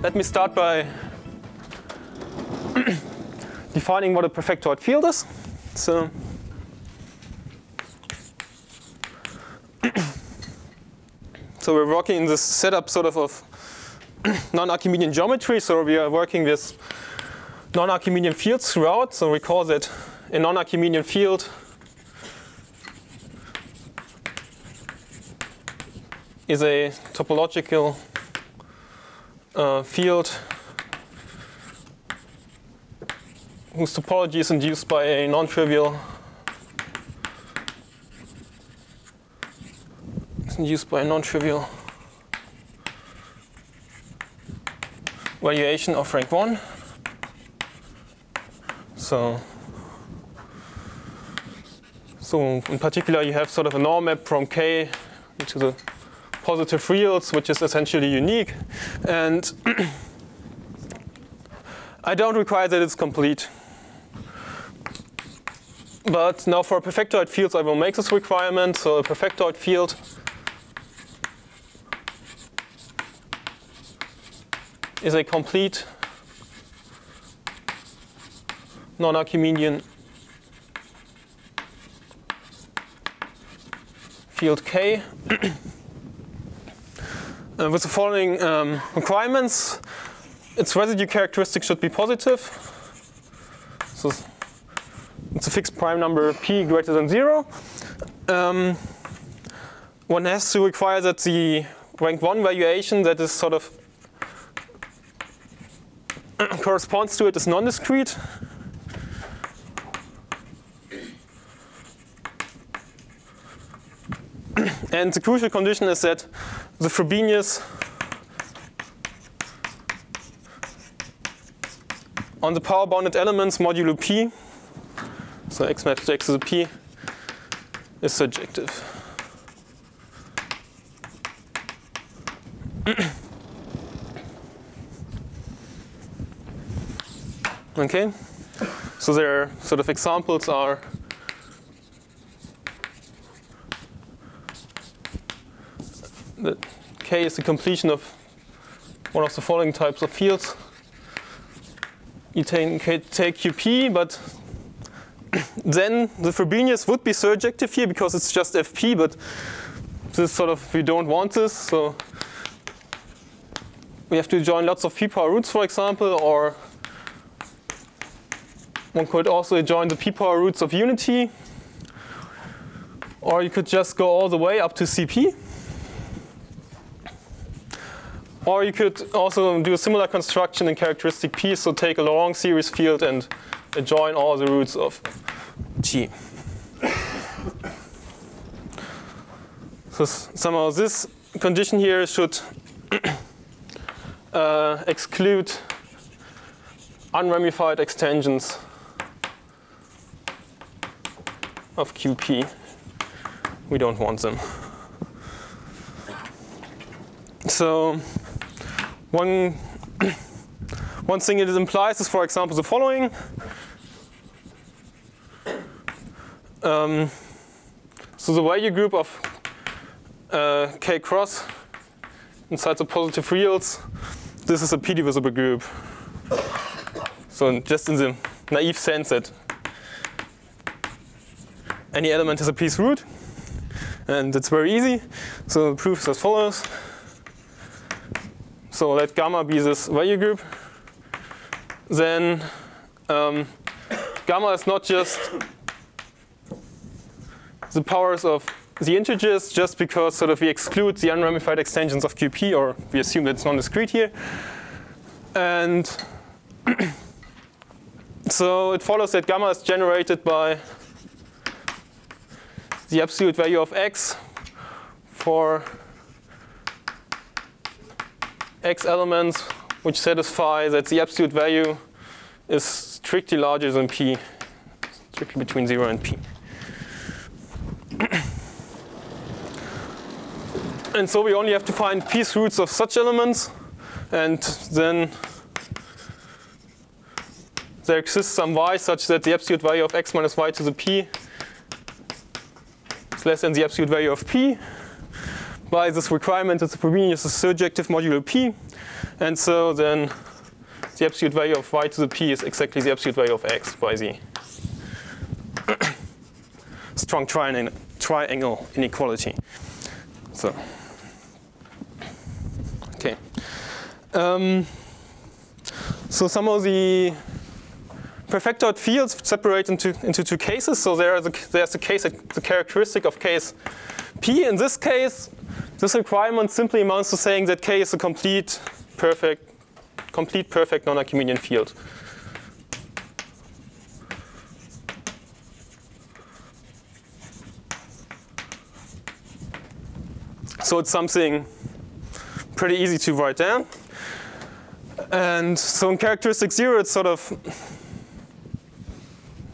Let me start by defining what a perfectoid field is. So we're working in this setup sort of non Archimedean geometry. So we are working with non Archimedean fields throughout. So recall that a non Archimedean field is a topological field whose topology is induced by a non-trivial variation of rank 1. So in particular, you have sort of a norm map from K to the positive reals, which is essentially unique, and I don't require that it's complete. But now for perfectoid fields, I will make this requirement. So a perfectoid field is a complete non-Archimedean field K. With the following requirements, its residue characteristic should be positive. So it's a fixed prime number p greater than 0. One has to require that the rank 1 variation that is sort of corresponds to it is non-discrete. And the crucial condition is that the Frobenius on the power bounded elements modulo p, so x maps to x to the p, is surjective. Okay, so their sort of examples are that K is the completion of one of the following types of fields. You take Qp, but then the Frobenius would be surjective here because it's just Fp, but this sort of, we don't want this, so we have to join lots of p-power roots, for example, or one could also join the p-power roots of unity, or you could just go all the way up to Cp. Or you could also do a similar construction in characteristic P, so take a long series field and adjoin all the roots of G. So somehow this condition here should exclude unramified extensions of QP. We don't want them. So one thing it implies is, for example, the following. So the value group of K cross inside the positive reals, this is a p-divisible group. So just in the naive sense that any element has a piece root, and it's very easy. So the proof is as follows. So let gamma be this value group. Then gamma is not just the powers of the integers, just because sort of we exclude the unramified extensions of QP, or we assume that it's non-discrete here. And so it follows that gamma is generated by the absolute value of x for x elements which satisfy that the absolute value is strictly larger than p, strictly between 0 and p. And so we only have to find piece roots of such elements, and then there exists some y such that the absolute value of x minus y to the p is less than the absolute value of p. By this requirement that the Frobenius is surjective modulo p, And so then the absolute value of y to the p is exactly the absolute value of x by the strong triangle inequality. So, okay. So somehow the perfectoid fields separate into two cases. So there's the case, the characteristic of case P. In this case, this requirement simply amounts to saying that K is a complete perfect non Archimedean field. So it's something pretty easy to write down. And so in characteristic 0, it's sort of,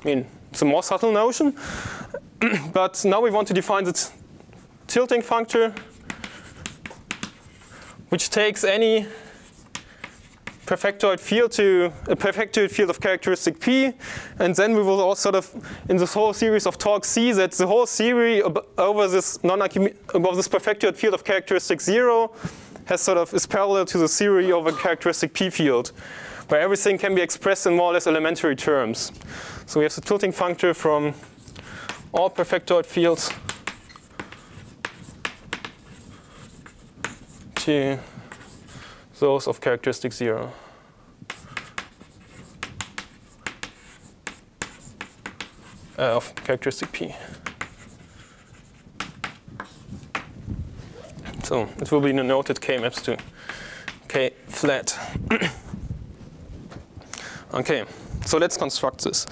I mean, it's a more subtle notion. But now we want to define the tilting functor, which takes any perfectoid field to a perfectoid field of characteristic P. And then we will all sort of, in this whole series of talks, see that the whole theory over this perfectoid field of characteristic 0 has sort of is parallel to the theory over characteristic P field, where everything can be expressed in more or less elementary terms. So we have the tilting functor from all perfectoid fields to those of characteristic 0. Of characteristic P. So it will be noted K maps to K flat. Okay, so let's construct this.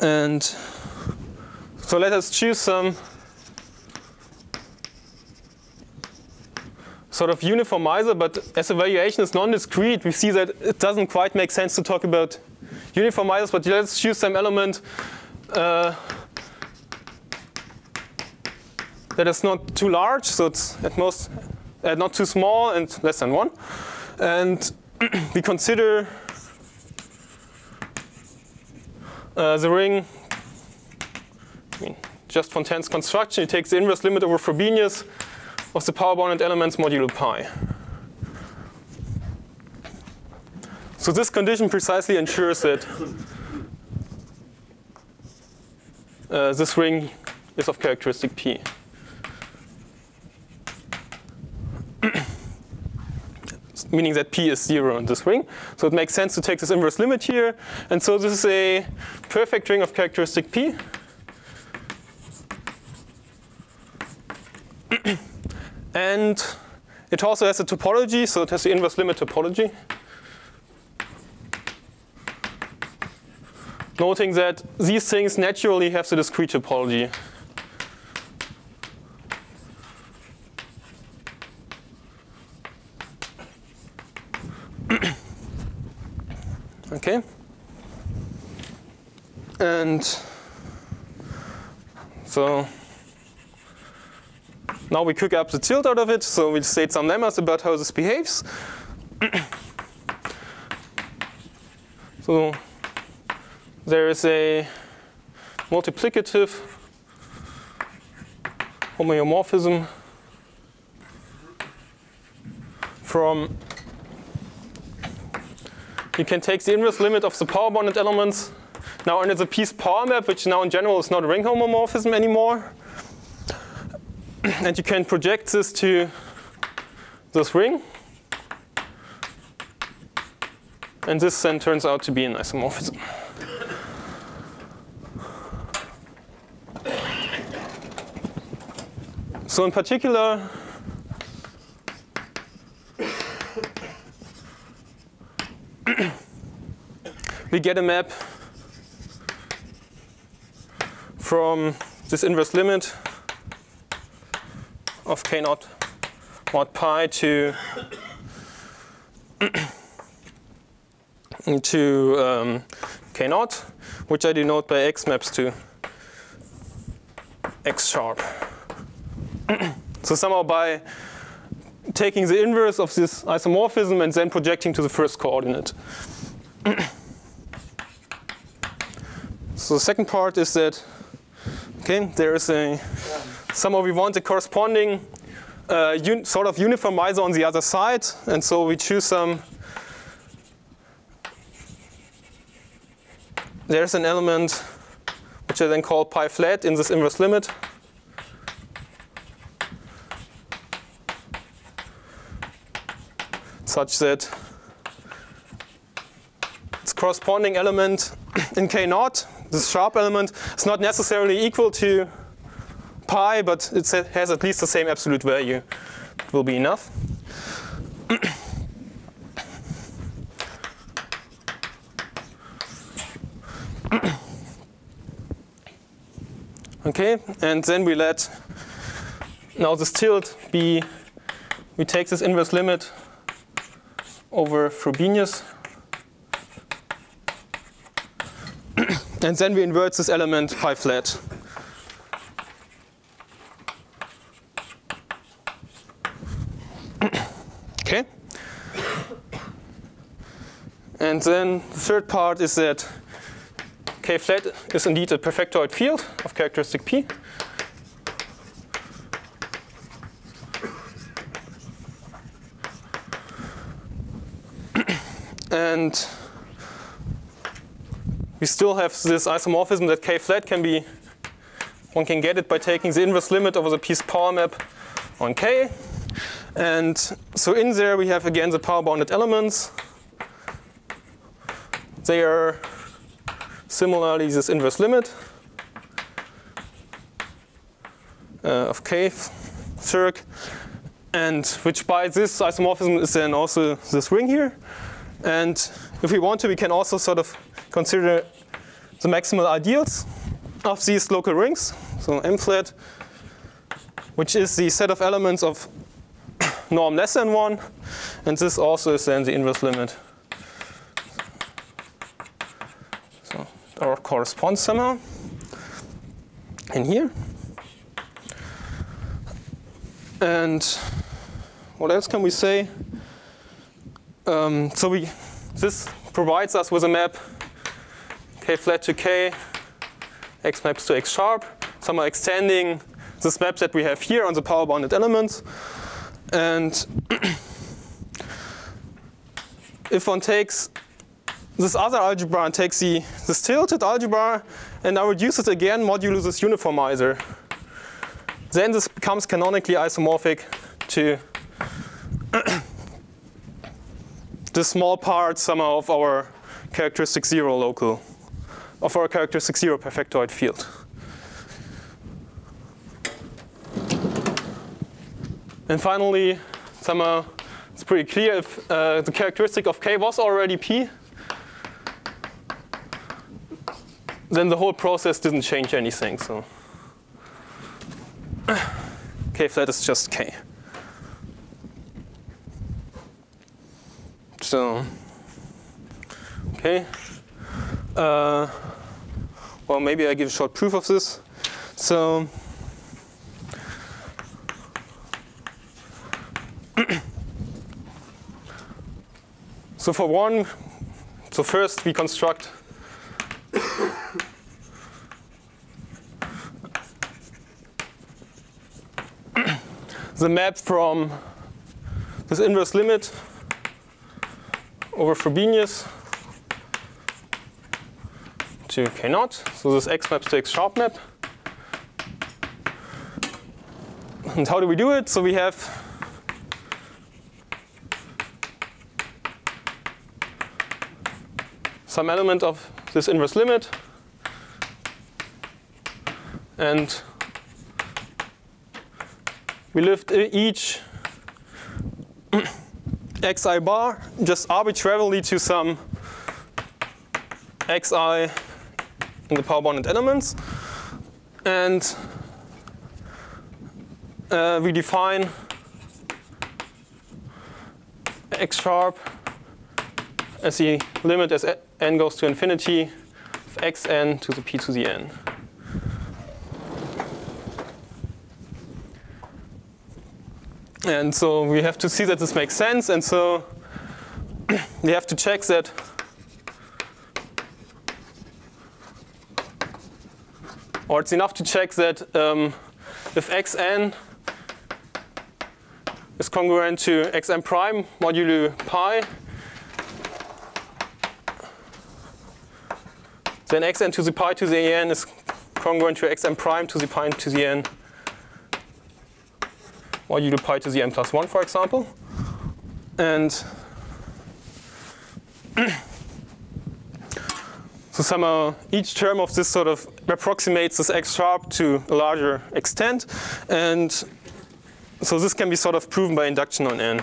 And so let us choose some sort of uniformizer, but as evaluation is non-discrete, we see that it doesn't quite make sense to talk about uniformizers, but let's choose some element that is not too large, so it's at most not too small and less than 1. And we consider the ring, I mean, just Fontaine's construction. It takes the inverse limit over Frobenius of the power bounded elements modulo pi. So this condition precisely ensures that this ring is of characteristic P. Meaning that P is 0 in this ring. So it makes sense to take this inverse limit here. And so this is a perfect ring of characteristic P. And it also has a topology, so it has the inverse limit topology. Noting that these things naturally have the discrete topology. Okay. And so now we cook up the tilt out of it. So we'll state some lemmas about how this behaves. So there is a multiplicative homeomorphism from, you can take the inverse limit of the power bounded elements now under the P's power map, which now in general is not a ring homomorphism anymore. And you can project this to this ring. And this then turns out to be an isomorphism. So in particular, we get a map from this inverse limit of K naught mod pi to K naught, which I denote by X maps to X sharp. So somehow by taking the inverse of this isomorphism and then projecting to the first coordinate. So the second part is that, okay, there is a somehow we want a corresponding sort of uniformizer on the other side, and so we choose some. There's an element which I then call pi flat in this inverse limit. Such that its corresponding element in K0, this sharp element, is not necessarily equal to pi, but it has at least the same absolute value. It will be enough. Okay, and then we let now this tilt be, we take this inverse limit over Frobenius, and then we invert this element pi flat. Okay. And then the third part is that K flat is indeed a perfectoid field of characteristic P. And we still have this isomorphism that K flat can be, one can get it by taking the inverse limit over the P's power map on K. And so in there we have again the power bounded elements. They are similarly this inverse limit of K circ, and which by this isomorphism is then also this ring here. And if we want to, we can also sort of consider the maximal ideals of these local rings. So M flat, which is the set of elements of norm less than 1. And this also is then the inverse limit. So, or corresponds somehow in here. And what else can we say? This provides us with a map K flat to K, X maps to X sharp, somehow extending this map that we have here on the power bounded elements. And if one takes this other algebra and takes this tilted algebra and now reduce it again modulo this uniformizer, then this becomes canonically isomorphic to the small part somehow of our characteristic zero local, of our characteristic zero perfectoid field. And finally, somehow it's pretty clear if the characteristic of K was already P, then the whole process didn't change anything. So K flat is just K. So, okay. Well, maybe I give a short proof of this. So, first we construct the map from this inverse limit over Frobenius to K0, so this X maps to X sharp map. And how do we do it? So we have some element of this inverse limit and we lift each xi bar just arbitrarily to some xi in the power bounded elements, and we define x sharp as the limit as n goes to infinity of xn to the p to the n. And so we have to see that this makes sense, and so we have to check that it's enough to check that if xn is congruent to xm prime modulo pi, then xn to the pi to the en is congruent to xm prime to the pi to the n modulo pi to the n plus 1, for example. And so somehow each term of this sort of approximates this x sharp to a larger extent. And so this can be sort of proven by induction on n.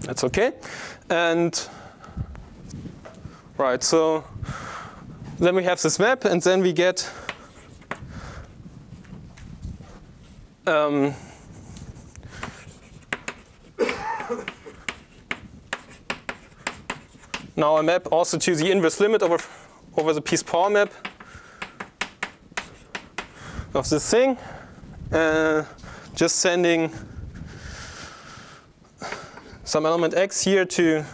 That's OK. And right, so then we have this map, and then we get now a map also to the inverse limit over the piece power map of this thing, just sending some element x here to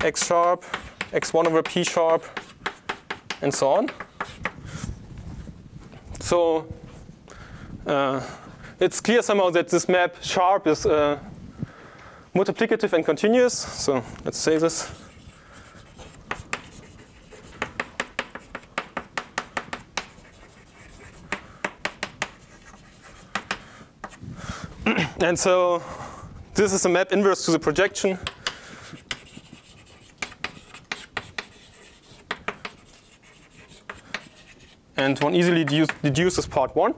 x sharp, x1 over p sharp, and so on. So it's clear somehow that this map sharp is multiplicative and continuous. So let's say this. And so this is a map inverse to the projection. And one easily deduces part 1.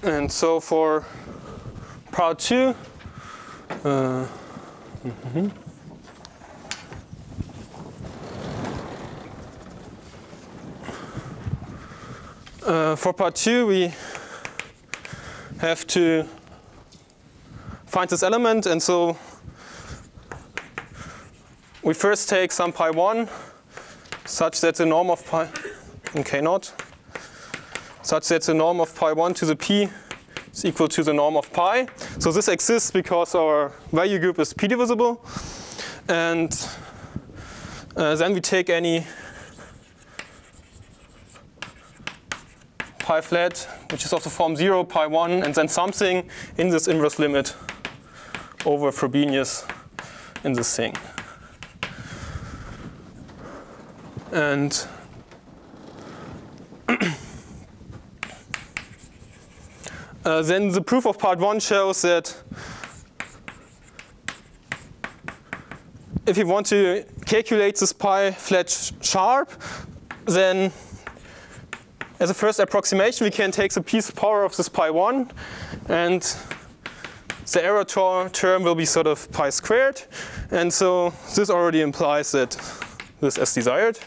And so for part 2, we have to find this element. And so we first take some pi 1 such that the norm of pi in K0 such that the norm of pi 1 to the p is equal to the norm of pi. So this exists because our value group is p-divisible. And then we take any pi flat, which is of the form 0, pi 1, and then something in this inverse limit over Frobenius in this thing. And then the proof of part 1 shows that if you want to calculate this pi flat sharp, then as a first approximation, we can take the piece power of this pi 1. And the error term will be sort of pi squared. And so this already implies that this is desired.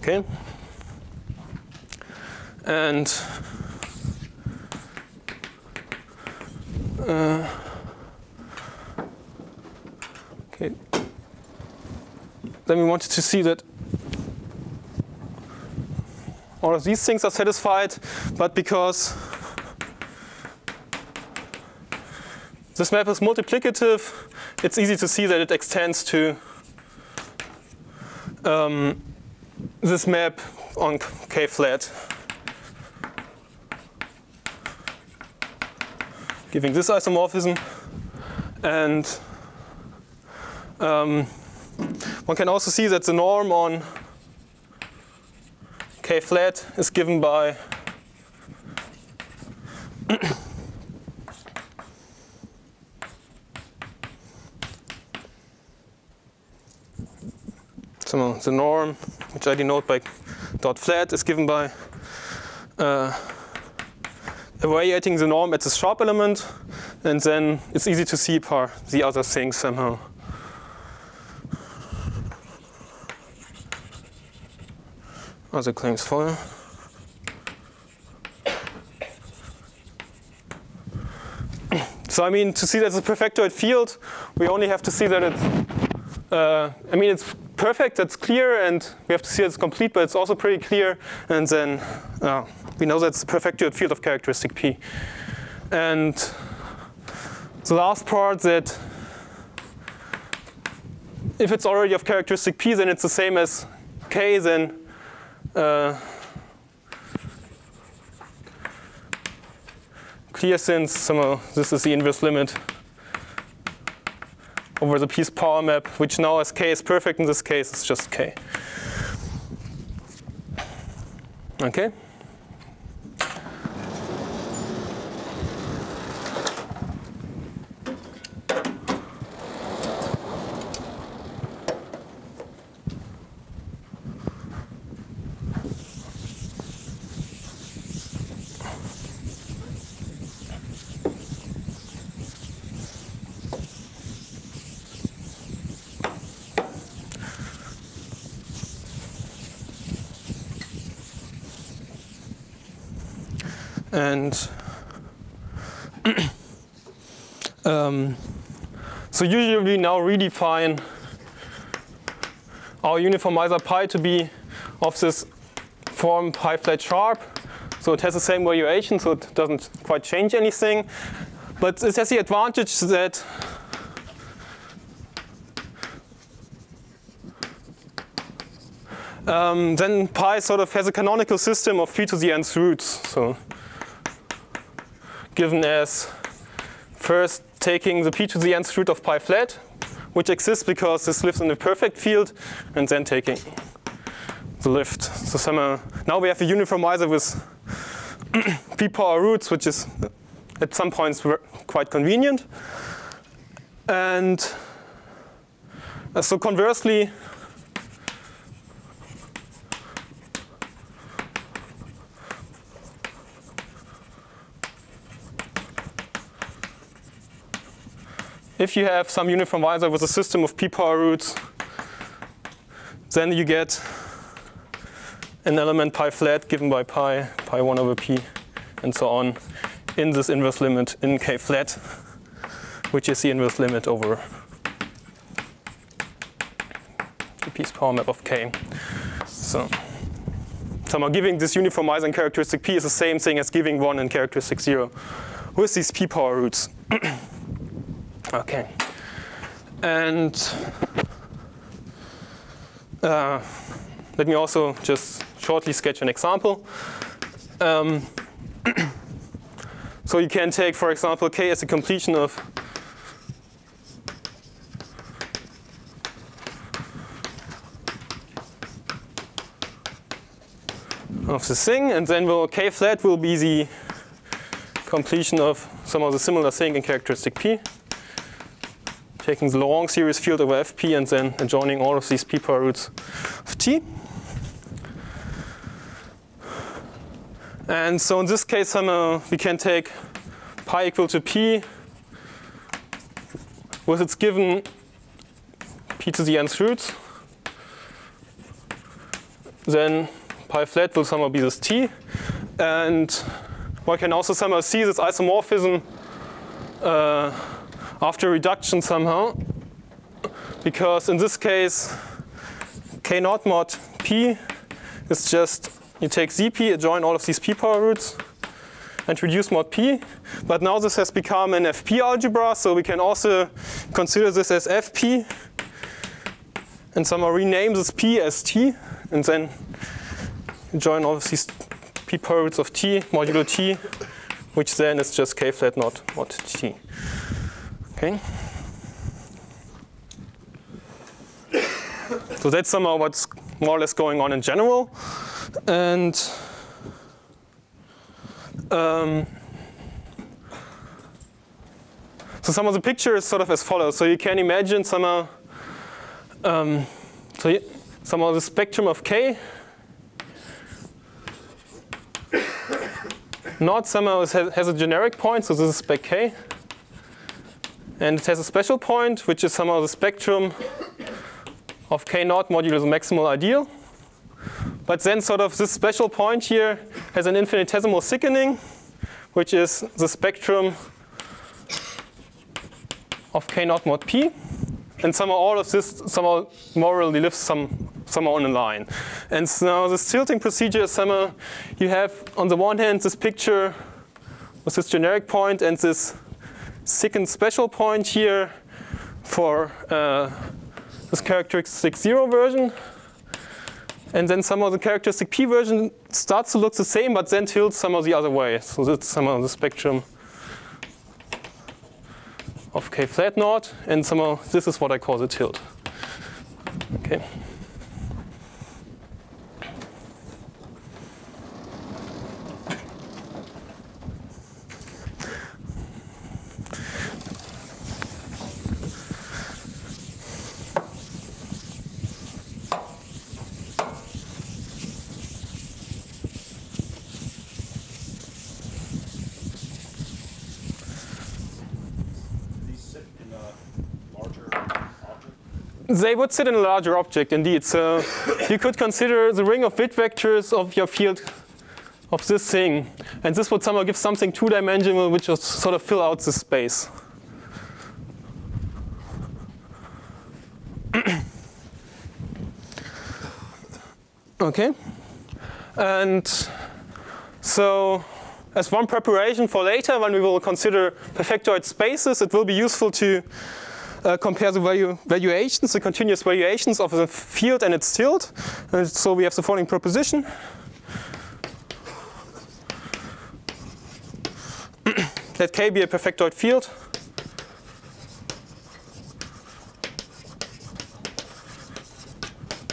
OK. And okay. Then we wanted to see that all of these things are satisfied, but because this map is multiplicative, it's easy to see that it extends to this map on K-flat, giving this isomorphism. And one can also see that the norm on K flat is given by so the norm, which I denote by dot flat is given by evaluating the norm at the sharp element, and then it's easy to see the other things somehow. Also klingt's voll. So I mean, to see that it's a perfectoid field, we only have to see that it's, I mean, it's perfect, that's clear, and we have to see that it's complete, but it's also pretty clear, and then we know that it's a perfectoid field of characteristic P. And the last part, that if it's already of characteristic P, then it's the same as K, then clear, since somehow this is the inverse limit over the P's power map, which now as K is perfect, in this case it's just K. Okay. And so usually we now redefine our uniformizer pi to be of this form pi flat sharp. So it has the same valuation, so it doesn't quite change anything. But it has the advantage that then pi sort of has a canonical system of phi to the nth roots. So given as first taking the p to the nth root of pi flat, which exists because this lives in the perfect field, and then taking the lift. So somehow now we have a uniformizer with p power roots, which is at some points quite convenient. And so conversely, if you have some uniformizer with a system of p power roots, then you get an element pi flat given by pi, pi 1 over p, and so on, in this inverse limit in k flat, which is the inverse limit over the P's power map of k. So somehow giving this uniformizer in characteristic p is the same thing as giving one in characteristic 0 with these p power roots. Okay, and let me also just shortly sketch an example. So you can take, for example, K as a completion of this thing, and then K flat will be the completion of some of the similar thing in characteristic P, taking the long series field over Fp, and then adjoining all of these p power roots of T. And so in this case, we can take pi equal to p with its given p to the nth roots. Then pi flat will somehow be this T. And one can also somehow see this isomorphism after reduction somehow, because in this case k0 mod p is just, you take Cp, adjoin all of these p power roots, and reduce mod p. But now this has become an Fp algebra, so we can also consider this as Fp, and somehow rename this p as T, and then join all of these p power roots of T modulo T, which then is just k flat not mod T. Okay. So that's somehow what's more or less going on in general. And so some of the picture is sort of as follows. So you can imagine somehow some of the spectrum of K Not somehow has a generic point, so this is spec K. And it has a special point, which is somehow the spectrum of K naught modulus maximal ideal. But then sort of this special point here has an infinitesimal thickening, which is the spectrum of K naught mod P. And somehow all of this somehow morally lives somehow on a line. And now this tilting procedure is somehow you have on the one hand this picture with this generic point and this second special point here for this characteristic 0 version. And then somehow the characteristic P version starts to look the same, but then tilts somehow the other way. So that's somehow the spectrum of K flat naught, and somehow this is what I call the tilt. Okay. They would sit in a larger object, indeed. So you could consider the ring of width vectors of your field of this thing. And this would somehow give something two-dimensional, which would sort of fill out the space. OK. And so as one preparation for later, when we will consider perfectoid spaces, it will be useful to compare the valuations, the continuous valuations of the field and its tilt. And so we have the following proposition. Let K be a perfectoid field.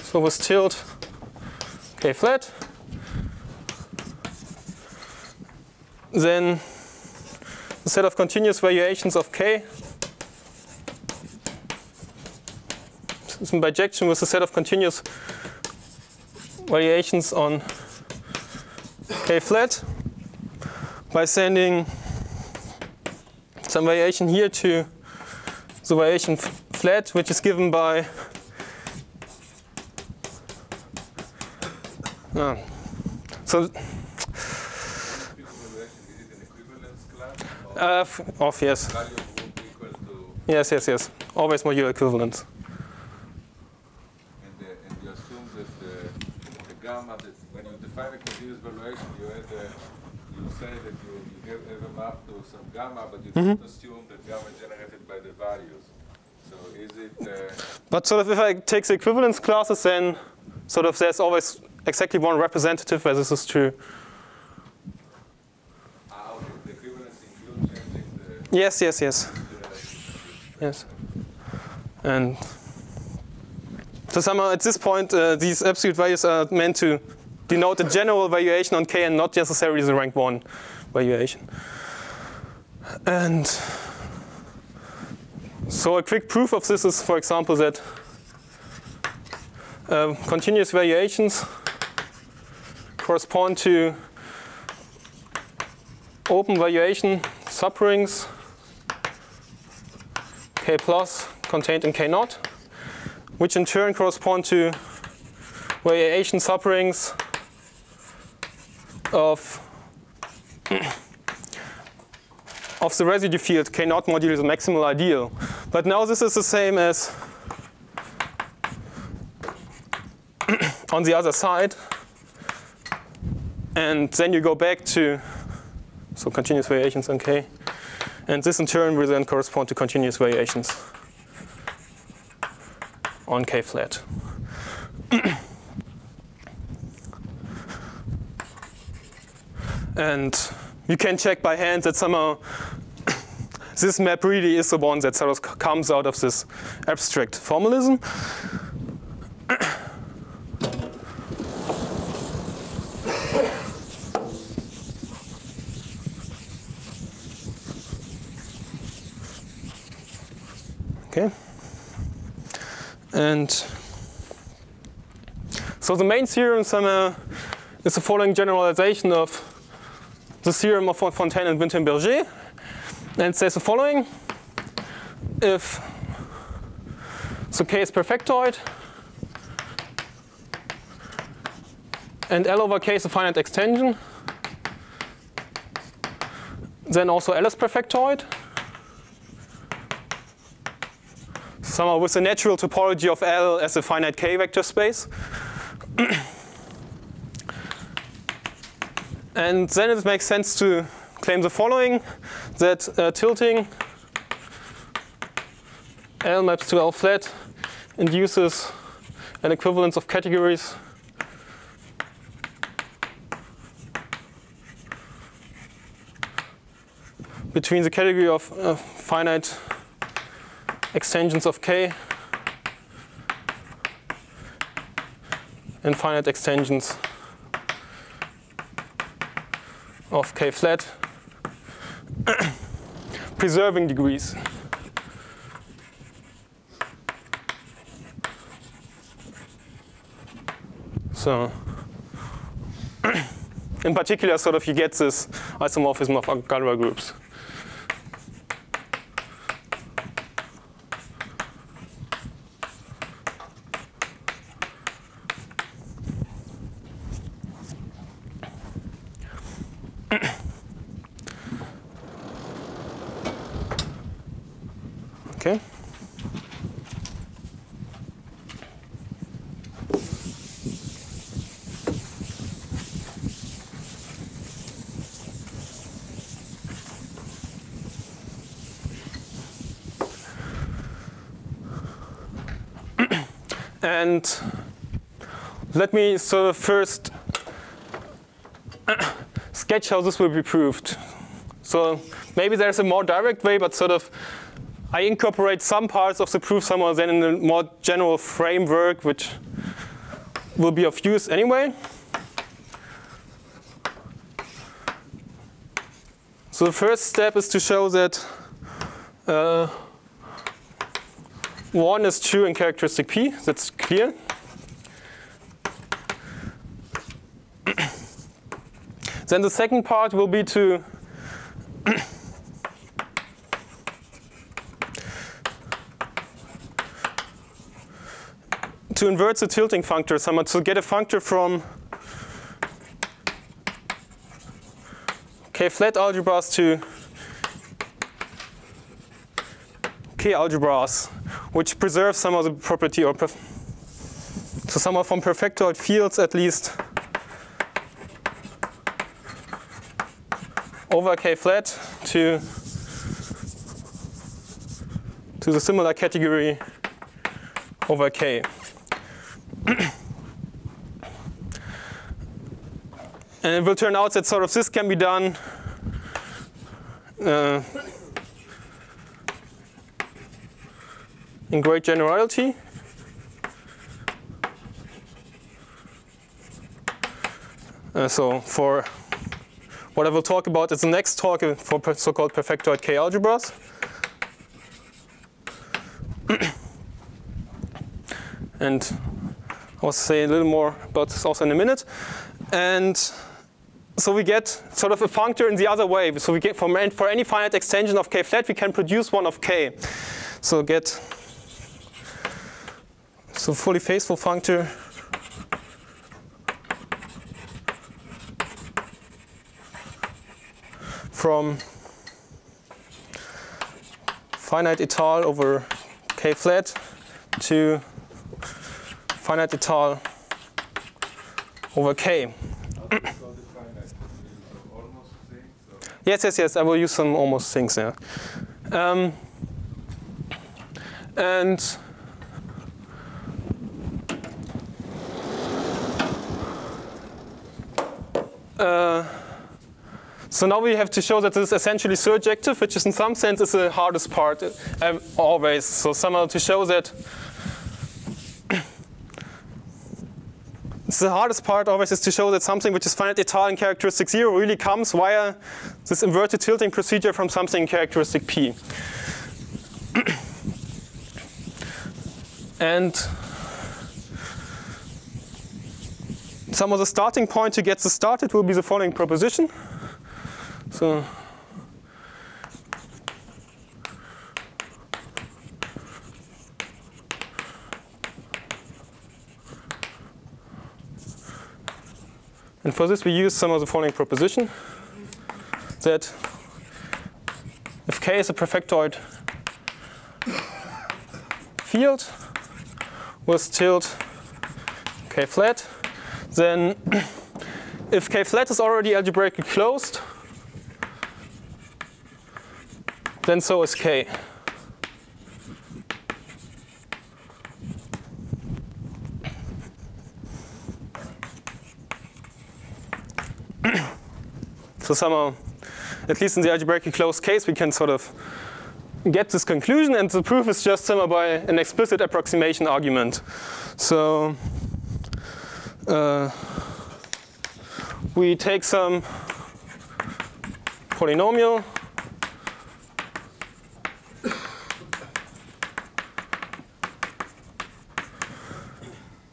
So with tilt K flat. Then the set of continuous valuations of K is in bijection with a set of continuous variations on K flat by sending some variation here to the variation flat, which is given by yes. Yes. Always modular equivalence. Gamma, but you don't assume that gamma is generated by the values. So is it? But sort of, if I take the equivalence classes, then sort of there's always exactly one representative where this is true. Okay. The equivalence includes changing the. Yes. And so somehow at this point, these absolute values are meant to denote a general valuation on K and not necessarily the rank 1 valuation. And so a quick proof of this is, for example, that continuous variations correspond to open valuation subrings K plus contained in K naught, which in turn correspond to variation subrings of the residue field, K naught modulus maximal ideal. But now this is the same as on the other side. And then you go back to so continuous variations on K. And this in turn will then correspond to continuous variations on K flat. And you can check by hand that somehow this map really is the one that sort of comes out of this abstract formalism. Okay. And so the main theorem somehow is the following generalization of the theorem of Fontaine-Wintenberger, and says the following: if the K is perfectoid and L over K is a finite extension, then also L is perfectoid. Somehow with the natural topology of L as a finite K vector space. And then it makes sense to claim the following, that tilting L maps to L flat induces an equivalence of categories between the category of finite extensions of K and finite extensions of K flat, preserving degrees. So, in particular, sort of, you get this isomorphism of Gabber groups. Okay. And let me sort of first sketch how this will be proved. So maybe there's a more direct way, but sort of I incorporate some parts of the proof somehow then in a more general framework, which will be of use anyway. So the first step is to show that 1 is true in characteristic P. That's clear. Then the second part will be to invert the tilting functor somehow, to get a functor from K-flat algebras to K-algebras, which preserves some of the property, or so somehow from perfectoid fields at least over K-flat to the similar category over K. And it will turn out that sort of this can be done in great generality. So for what I will talk about is the next talk for so-called perfectoid K algebras. And I'll say a little more about this also in a minute. And so we get sort of a functor in the other way. So we get for any finite extension of K flat, we can produce one of K. So get so fully faithful functor from finite étale over K flat to finite étale over K. Yes, I will use some almost things there. And so now we have to show that this is essentially surjective, which is in some sense is the hardest part always. So somehow to show that the hardest part always is to show that something which is finite étale in characteristic 0 really comes via this inverted tilting procedure from something in characteristic P. And some of the starting point to get this started will be the following proposition. So. And for this we use some of the following proposition, that if K is a perfectoid field with tilt K flat, then if K flat is already algebraically closed, then so is K. So somehow, at least in the algebraically closed case, we can sort of get this conclusion, and the proof is just somehow by an explicit approximation argument. So we take some polynomial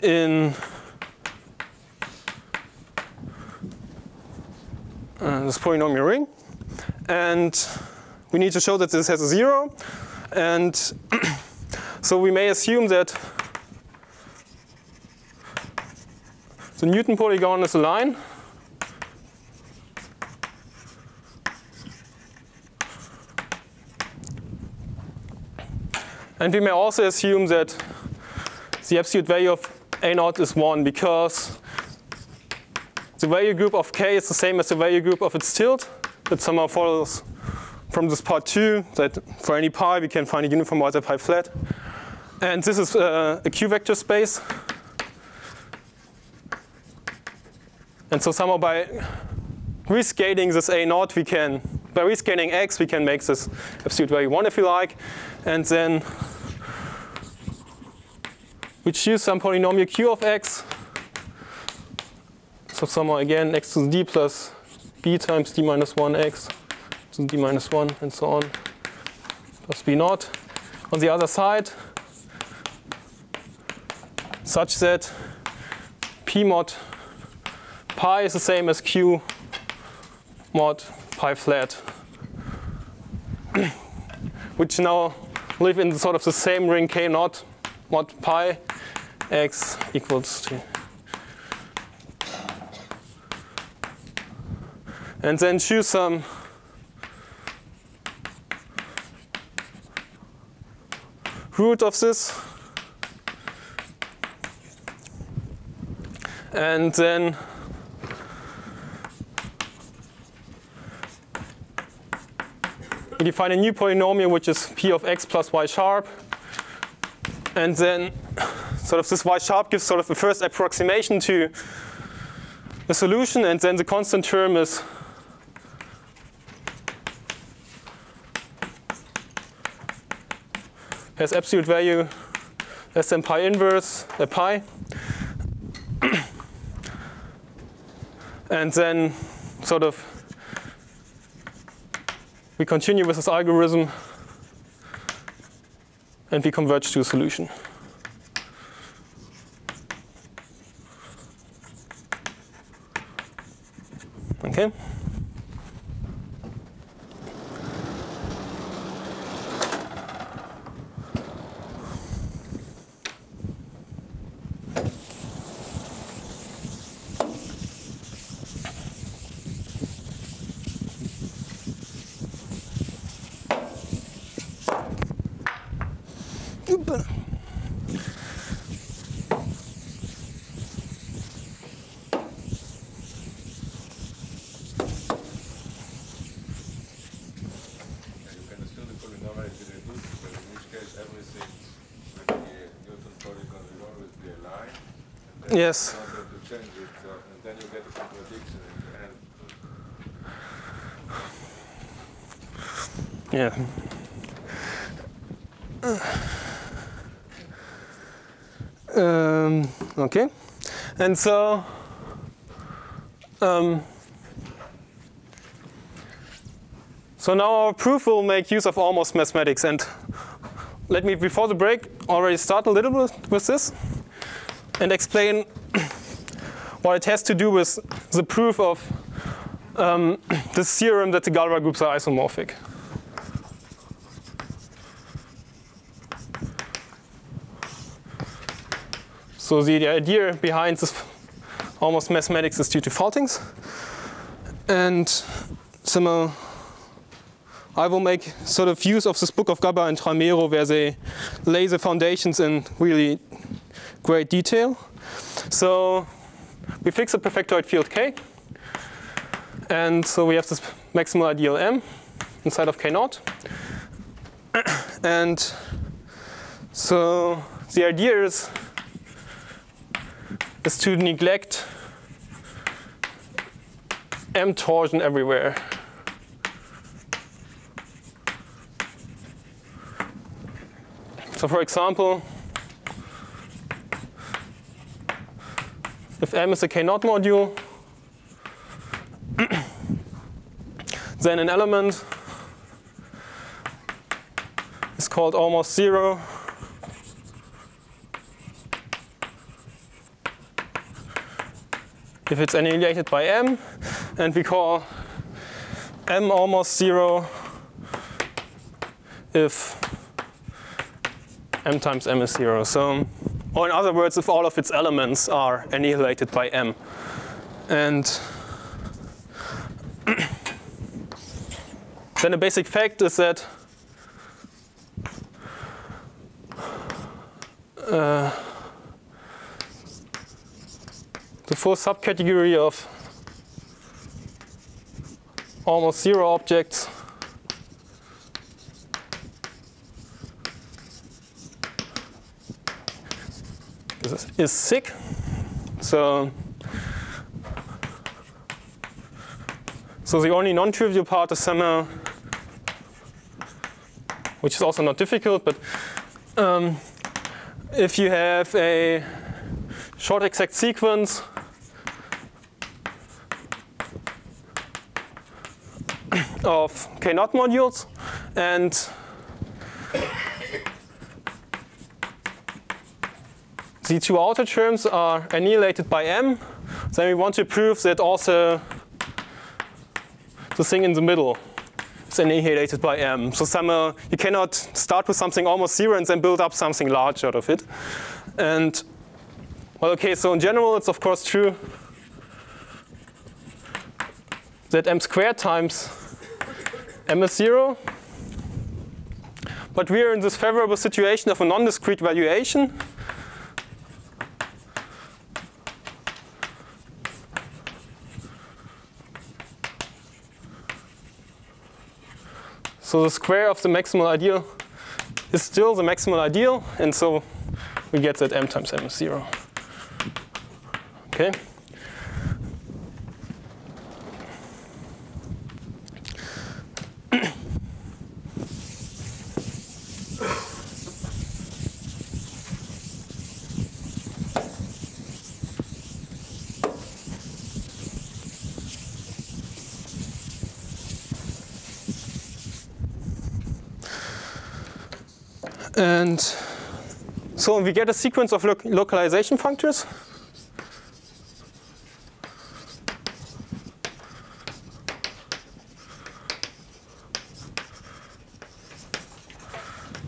in this polynomial ring, and we need to show that this has a zero, and so we may assume that the Newton polygon is a line and we may also assume that the absolute value of A0 is 1 because the value group of K is the same as the value group of its tilt. That somehow follows from this part 2 that for any pi we can find a uniform outer pi flat. And this is a Q vector space. And so somehow by rescaling this A0 we can, by rescaling X we can make this absolute value 1 if you like. And then we choose some polynomial Q of X. So somehow again x to the d plus b times d minus 1 x to the d minus 1 and so on plus b naught on the other side, such that p mod pi is the same as q mod pi flat, which now live in sort of the same ring k naught mod pi x equals to. And then choose some root of this, and then we define a new polynomial which is p of x plus y sharp, and then sort of this y sharp gives sort of the first approximation to the solution, and then the constant term is has absolute value less than pi inverse, pi. And then sort of we continue with this algorithm and we converge to a solution. Okay. Yes. Yeah. Okay. And so so now our proof will make use of almost mathematics, and let me before the break already start a little bit with this and explain what it has to do with the proof of this theorem that the Galois groups are isomorphic. So the idea behind this almost mathematics is due to Faltings. And similar, I will make sort of use of this book of Gabber and Tramero where they lay the foundations in really great detail. So we fix the perfectoid field K. And so we have this maximal ideal M inside of K0. And so the idea is to neglect M torsion everywhere. So for example, if M is a K0 module, then an element is called almost zero if it's annihilated by M, and we call M almost zero if M times M is zero. So, or in other words, if all of its elements are annihilated by M. And then a basic fact is that the full subcategory of almost zero objects is sick. So the only non-trivial part is somehow, which is also not difficult, but if you have a short exact sequence of K0 modules, and the two outer terms are annihilated by M, then we want to prove that also the thing in the middle is annihilated by M. So somehow you cannot start with something almost zero and then build up something large out of it. And well, okay, so in general it's of course true that M squared times M is zero, but we are in this favorable situation of a non-discrete valuation. So the square of the maximal ideal is still the maximal ideal, and so we get that M times M is zero. Okay. And so we get a sequence of localization functors.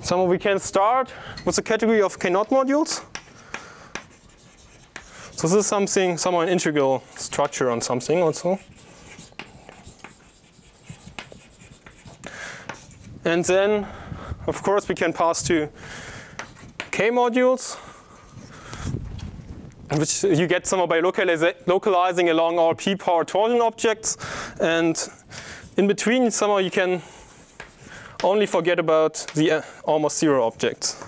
So we can start with a category of K0 modules. So this is something, somewhere an integral structure on something also. And then of course, we can pass to K modules, which you get somehow by localizing along all P power torsion objects. And in between, somehow you can only forget about the almost zero objects.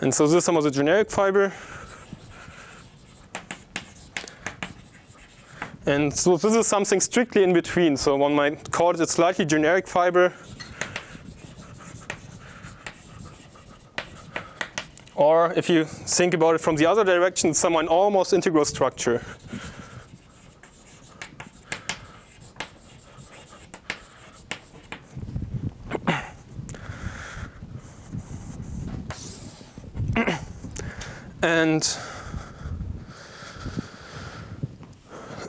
And so this is some of the generic fiber. And so this is something strictly in between, so one might call it a slightly generic fiber, or if you think about it from the other direction, somehow an almost integral structure. And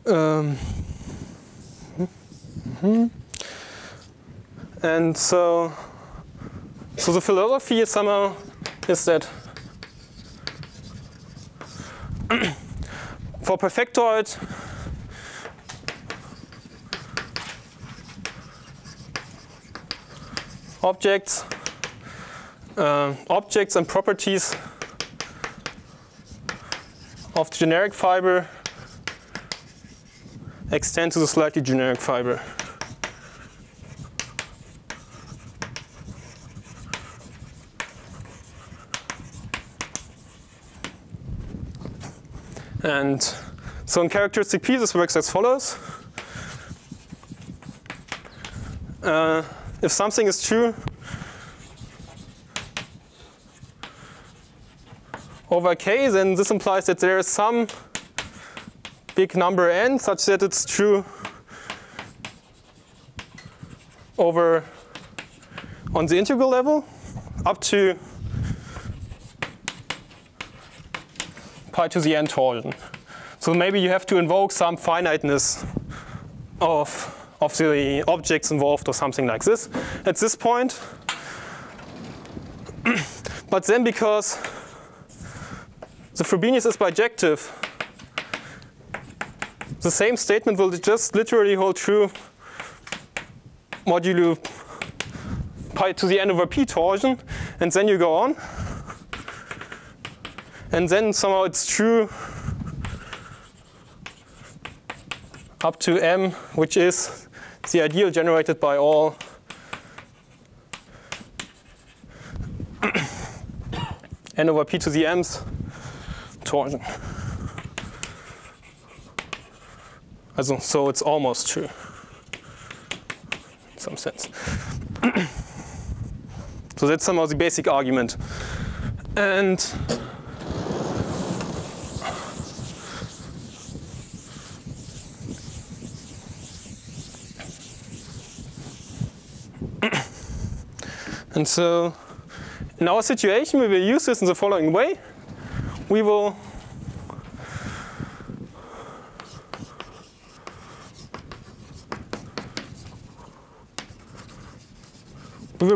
And so the philosophy is somehow is that for perfectoid objects, objects and properties of the generic fiber extend to the slightly generic fiber. And so in characteristic P, this works as follows. If something is true over K, then this implies that there is some big number n such that it's true over on the integral level up to pi to the nth order. So maybe you have to invoke some finiteness of the objects involved or something like this at this point. But then because the Frobenius is bijective, the same statement will just literally hold true modulo pi to the n over p torsion, and then you go on. And then somehow it's true up to M, which is the ideal generated by all n over p to the m's torsion. Also, so it's almost true in some sense. So that's somehow the basic argument. And and so in our situation, we will use this in the following way. We will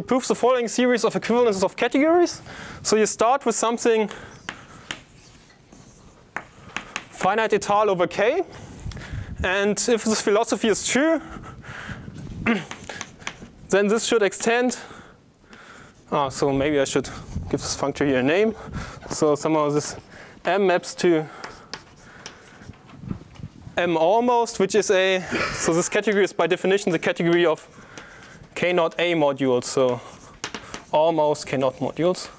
prove the following series of equivalences of categories. So you start with something finite étale over K. And if this philosophy is true, then this should extend. So maybe I should give this functor here a name. So somehow this M maps to M almost, which is a, so this category is by definition the category of K0 A modules, so almost K0 modules.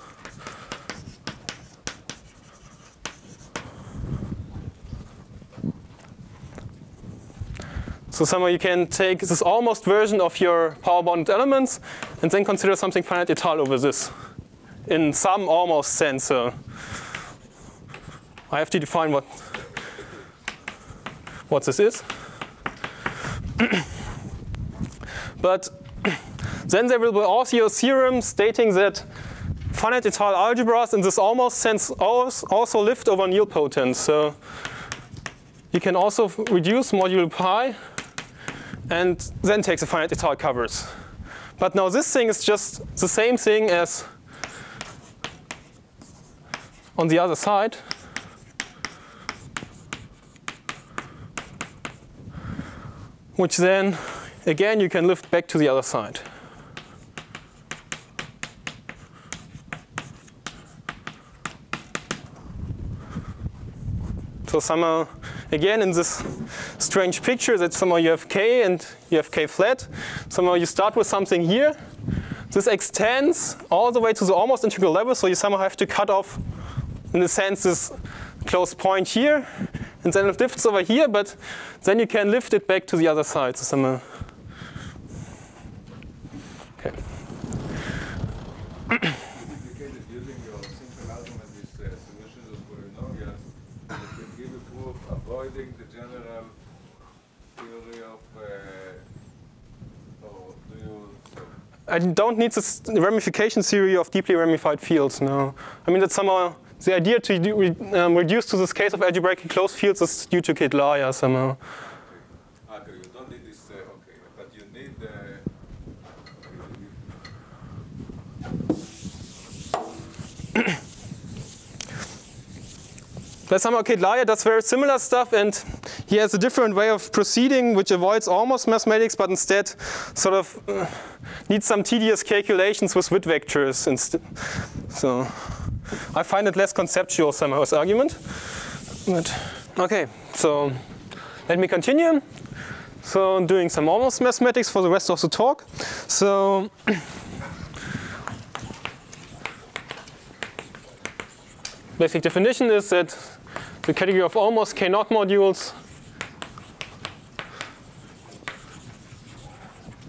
So somehow you can take this almost version of your power bounded elements and then consider something finite étale over this in some almost sense. So I have to define what this is. But then there will be also a theorem stating that finite étale algebras in this almost sense also lift over nilpotence. So you can also reduce modulo pi and then take the finite étale covers. But now this thing is just the same thing as on the other side. Which then, again, you can lift back to the other side. So somehow, again, in this strange picture that somehow you have K and you have K flat, somehow you start with something here. This extends all the way to the almost integral level, so you somehow have to cut off, in a sense, this close point here, and then it lifts over here, but then you can lift it back to the other side. So somehow. Okay. Indicated using your simple argument is the solutions of polynomials that can give a proof avoiding the general theory of. I don't need this ramification theory of deeply ramified fields. No, I mean that's somehow The idea to reduce to this case of algebraically closed fields is due to Kedlaya somehow. Okay, you don't need this, okay, but you need that's somehow Kedlaya does very similar stuff, and he has a different way of proceeding which avoids almost mathematics, but instead sort of needs some tedious calculations with Witt vectors instead. So I find it less conceptual somehow as argument. But okay, so let me continue. So I'm doing some almost mathematics for the rest of the talk. So basic definition is that the category of almost K0 modules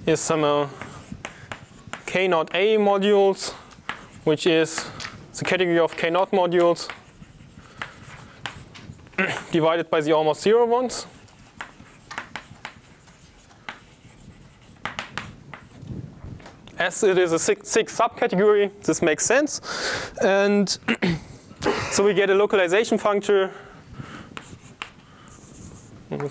is somehow K0a modules, which is the category of K0 modules divided by the almost zero ones. As it is a sixth subcategory, this makes sense. And so we get a localization functor. From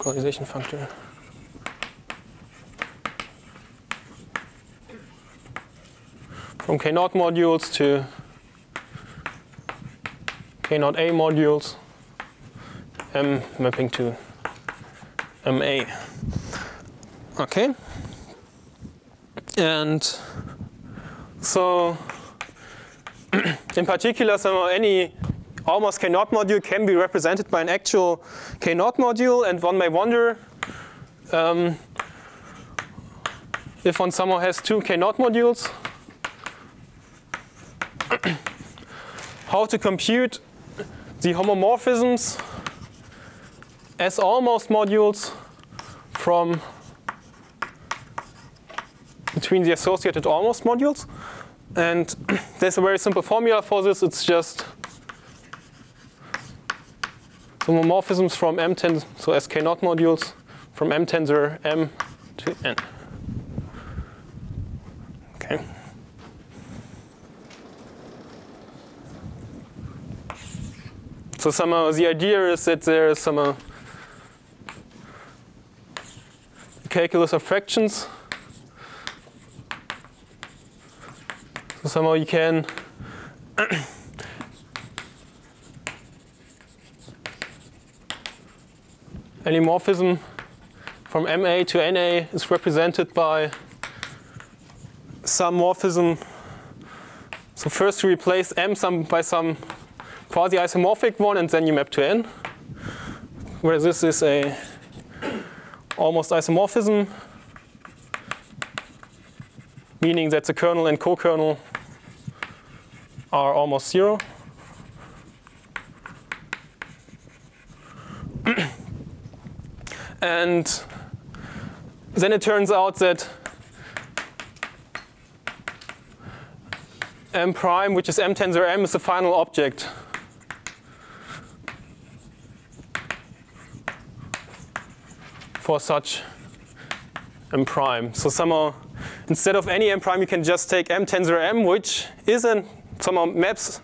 K0 modules to K0a modules, M mapping to MA. Okay. And so, in particular, somehow any almost K0 module can be represented by an actual K0 module, and one may wonder if one somehow has two K0 modules, how to compute the homomorphisms as almost modules from between the associated almost modules. And there's a very simple formula for this. It's just the homomorphisms from M tensor, so as K0 modules, from M tensor M to N. Okay. So somehow the idea is that there is some calculus of fractions. So somehow you can any morphism from MA to NA is represented by some morphism. So first you replace M by some quasi-isomorphic one, and then you map to N, where this is a almost isomorphism, meaning that the kernel and co-kernel are almost zero. And then it turns out that M prime, which is M tensor M, is the final object. For such M prime. So somehow, instead of any M prime, you can just take M tensor M, which is an somehow maps.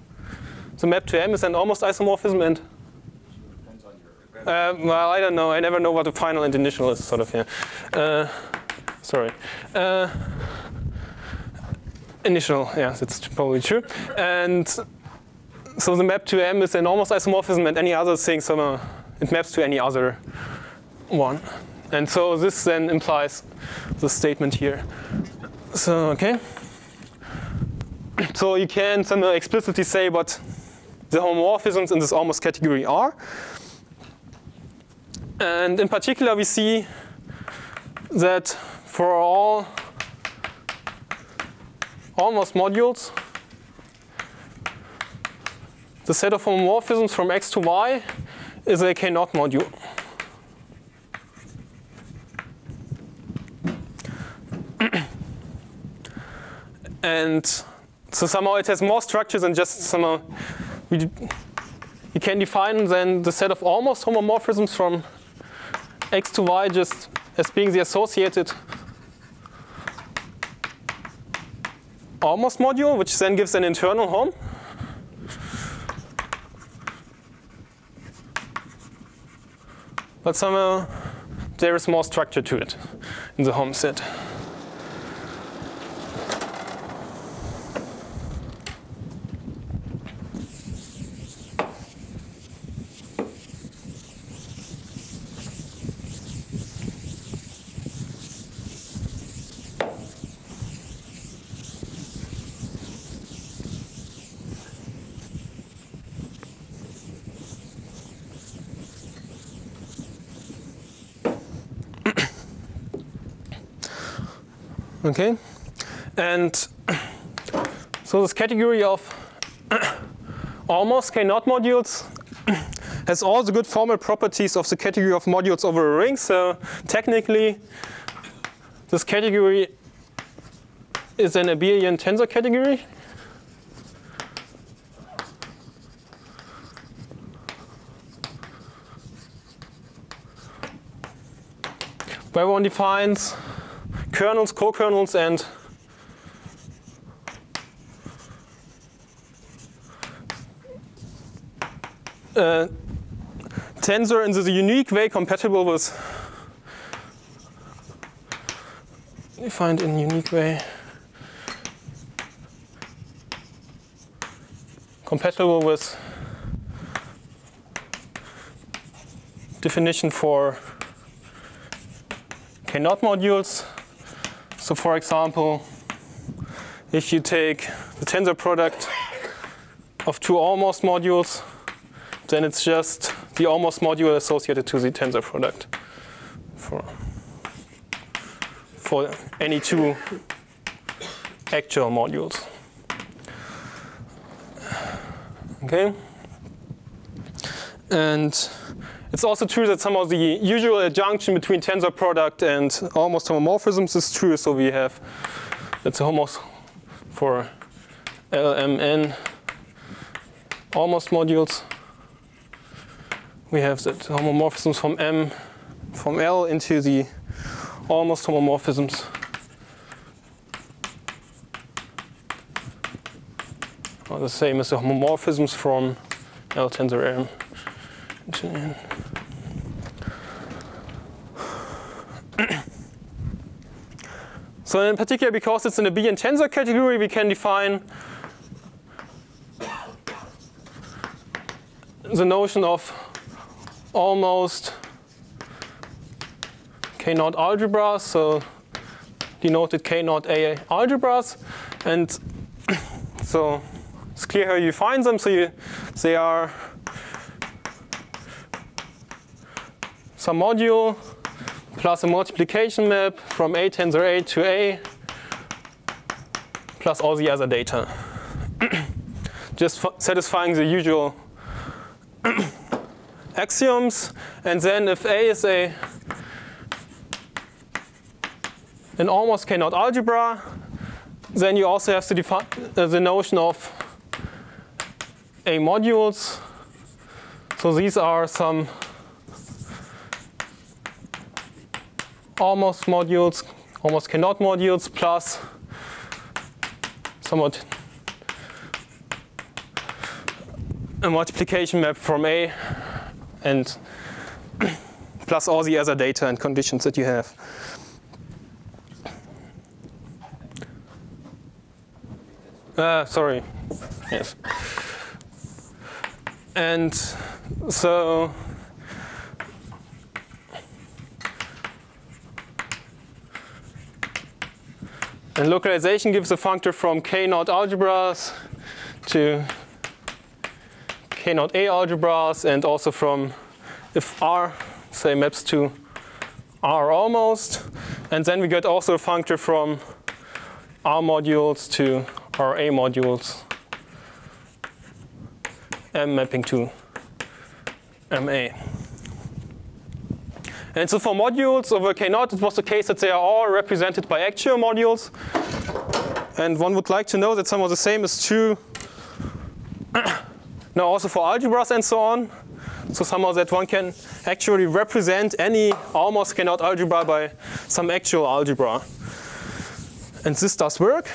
The map to M is an almost isomorphism, and well, I don't know. I never know what the final and initial is, sort of. Yeah. Sorry. Initial. Yeah, that's probably true. And so the map to M is an almost isomorphism, and any other thing somehow it maps to any other one. And so this then implies the statement here. So okay. So you can somehow explicitly say what the homomorphisms in this almost category are. And in particular, we see that for all almost modules, the set of homomorphisms from X to Y is a K0 module. And so somehow it has more structures than just somehow we can define then the set of almost homomorphisms from X to Y just as being the associated almost module, which then gives an internal home. But somehow there is more structure to it in the homestead. Okay, and so this category of almost K0 modules has all the good formal properties of the category of modules over a ring. So technically, this category is an abelian tensor category. Where one defines kernels, co-kernels, and tensor in this unique way compatible with, defined in unique way, compatible with definition for K0 modules. So for example, if you take the tensor product of two almost modules, then it's just the almost module associated to the tensor product for any two actual modules. Okay? And it's also true that some of the usual adjunction between tensor product and almost homomorphisms is true. So we have, that's almost for LMN almost modules. We have that homomorphisms from M, from L into the almost homomorphisms are the same as the homomorphisms from L tensor M into N. So in particular, because it's in the abelian tensor category, we can define the notion of almost K0 algebras, so denoted K0A algebras. And so it's clear how you find them. So they are some module plus a multiplication map from A tensor A to A, plus all the other data. Just satisfying the usual axioms. And then if A is an almost K0 algebra, then you also have to define the notion of A modules. So these are some almost modules, almost K0 modules, plus somewhat a multiplication map from A, and plus all the other data and conditions that you have. Sorry, yes. And so and localization gives a functor from K0 algebras to K0A algebras, and also from, if R, say, maps to R almost. And then we get also a functor from R modules to RA modules, M mapping to MA. And so for modules over K0, it was the case that they are all represented by actual modules. And one would like to know that some of the same is true now also for algebras and so on. So somehow that one can actually represent any almost K0 algebra by some actual algebra. And this does work.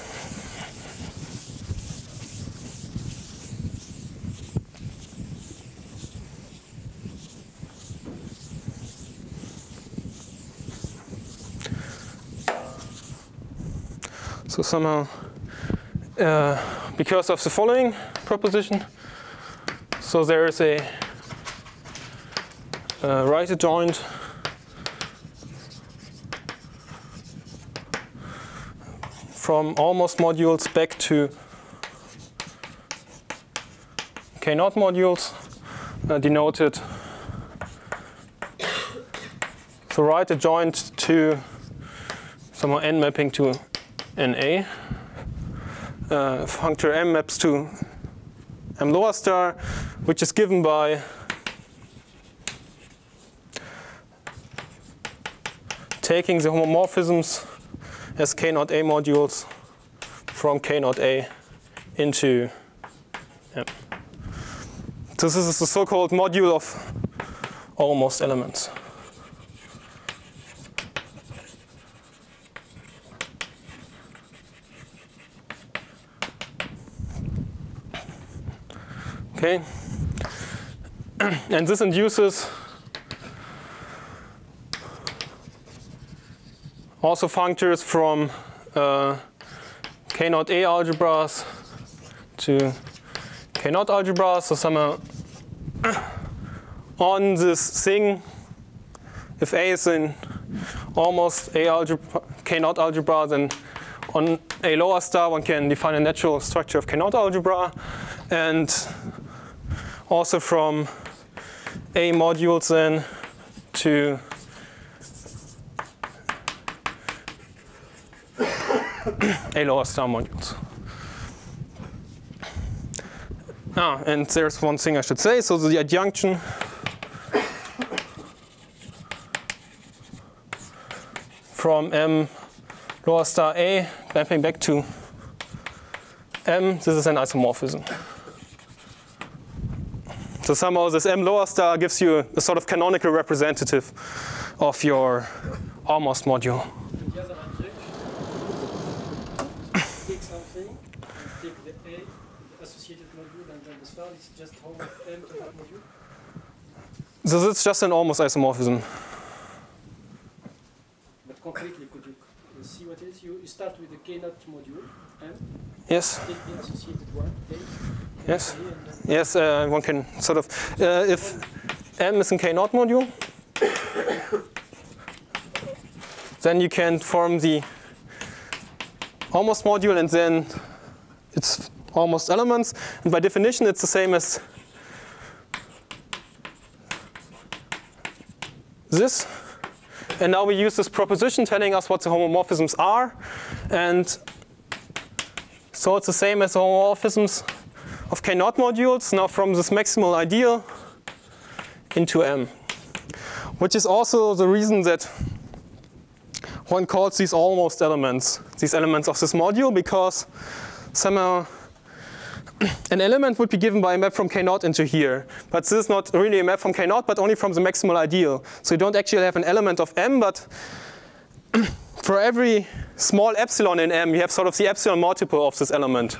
So somehow, because of the following proposition, so there is a right adjoint from almost modules back to K0 modules denoted. So right adjoint to somehow n mapping to NA. Functor M maps to M lower star, which is given by taking the homomorphisms as K0A modules from K0A into M. This is the so-called module of almost elements. Okay, and this induces also functors from K0A algebras to K0 algebras. So somehow on this thing, if A is in almost A algebra, K0 algebra, then on A lower star one can define a natural structure of K0 algebra, and also from A modules then to A lower star modules. Ah, and there's one thing I should say. So the adjunction from M lower star A mapping back to M, this is an isomorphism. So somehow this M lower star gives you a sort of canonical representative of your almost module. Take something, take the A associated module, and then the star is just home of M to that module. So this is just an almost isomorphism. But concretely, could you see what it is? You start with the K0 module, M. Yes. Take the associated one, A. Yes, yes. One can sort of, if M is in K0 module, then you can form the almost module, and then it's almost elements. And by definition, it's the same as this. And now we use this proposition telling us what the homomorphisms are, and so it's the same as the homomorphisms of K0 modules, now from this maximal ideal into M, which is also the reason that one calls these almost elements, these elements of this module, because somehow an element would be given by a map from K0 into here. But this is not really a map from K0, but only from the maximal ideal. So you don't actually have an element of M, but for every small epsilon in M, you have sort of the epsilon multiple of this element.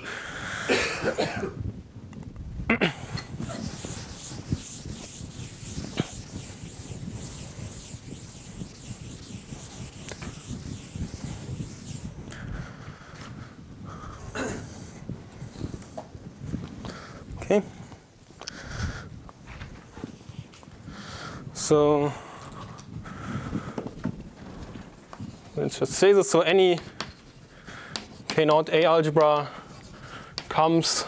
Okay. So let's just say this. So any K0A algebra comes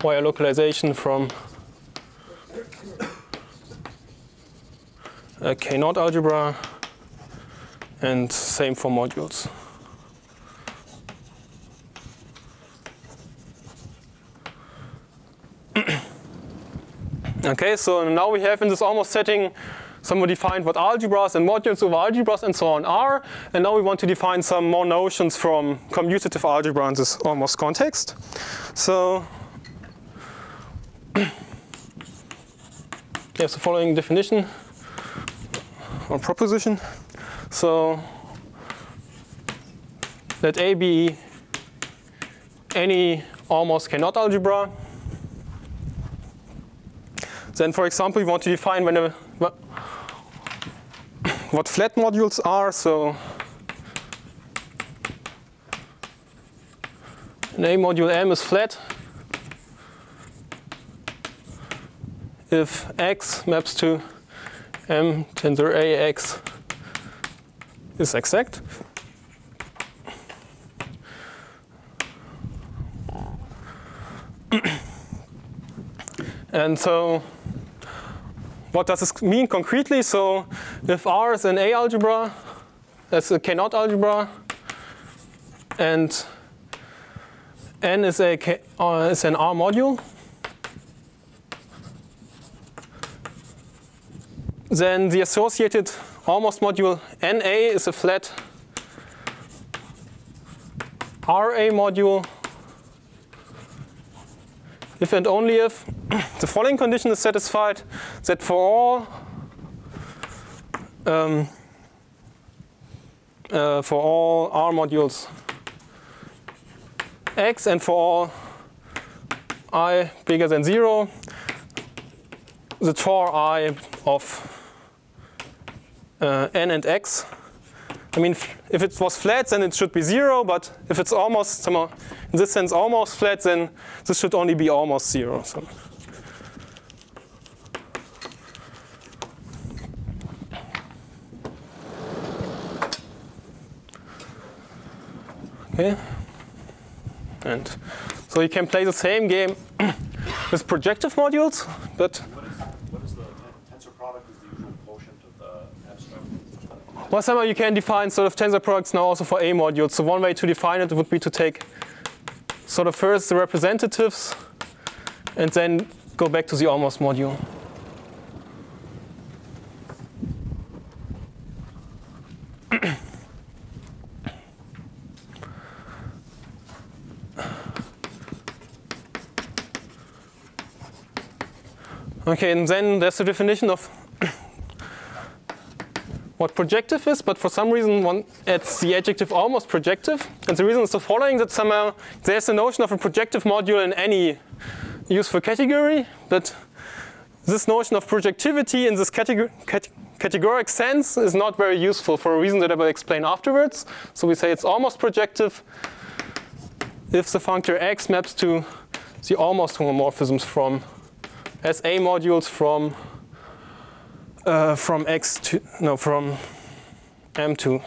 via localization from a K0 algebra, and same for modules. Okay, so now we have in this almost setting somebody defined what algebras and modules over algebras and so on are, and now we want to define some more notions from commutative algebra in this almost context. So there's the following definition or proposition. So let A be any almost K0 algebra. Then, for example, we want to define when what flat modules are. So and A module M is flat if X maps to M tensor AX is exact. And so what does this mean concretely? So if R is an A algebra, that's a K0 algebra, and N is an R module, then the associated almost module NA is a flat RA module if and only if the following condition is satisfied, that for all R modules X and for all I bigger than 0, the tor I of N and X. I mean, if it was flat, then it should be 0, but if it's almost, somehow, in this sense, almost flat, then this should only be almost 0. So. Okay. And so you can play the same game with projective modules, but what is the tensor product? Is the usual quotient of the abstract? Well, somehow you can define sort of tensor products now also for A modules. So one way to define it would be to take sort of first the representatives and then go back to the almost module. Okay, and then there's the definition of what projective is, but for some reason one adds the adjective almost projective. And the reason is the following, that somehow there's the notion of a projective module in any useful category, but this notion of projectivity in this categoric sense is not very useful for a reason that I will explain afterwards. So we say it's almost projective if the functor X maps to the almost homomorphisms from SA modules from M to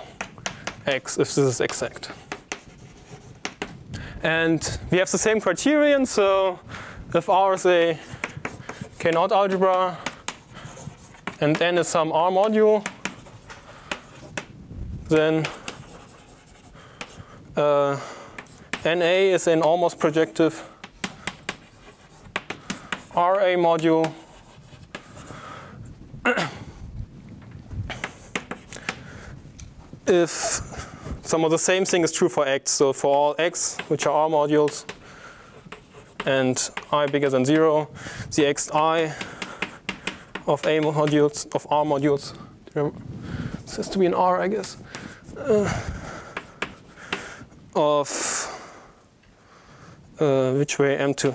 X, if this is exact. And we have the same criterion, so if R is a K0 algebra and N is some R module, then NA is an almost projective RA module if some of the same thing is true for X. So for all X, which are R modules, and I bigger than 0, the Xi of A modules, of R modules, this has to be an R, I guess, of which way M to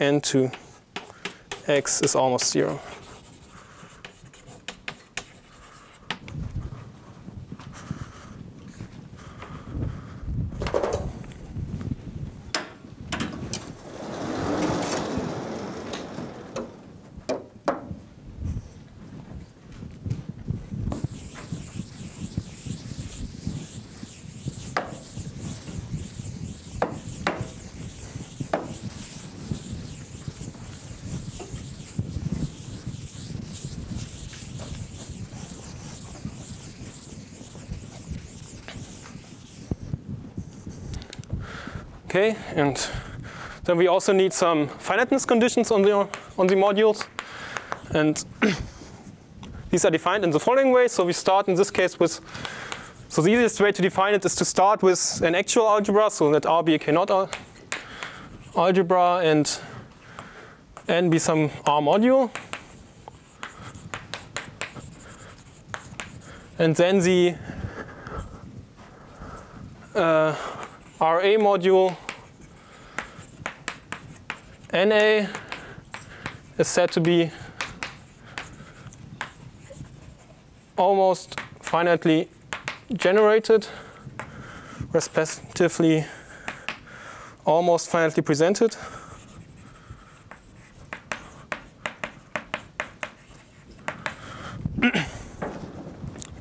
N to X is almost 0. Okay, and then we also need some finiteness conditions on the modules, and these are defined in the following way. So we start in this case with, so the easiest way to define it is to start with an actual algebra, so let R be a K0 algebra and N be some R module, and then the RA module NA is said to be almost finitely generated, respectively almost finally presented.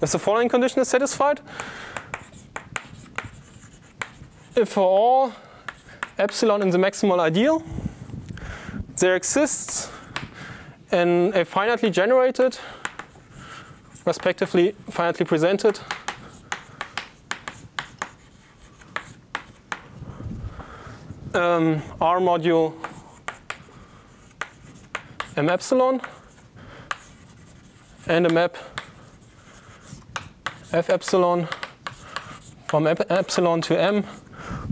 If the following condition is satisfied, if for all epsilon in the maximal ideal, there exists in a finitely generated, respectively finitely presented, R module M epsilon and a map F epsilon from epsilon to M,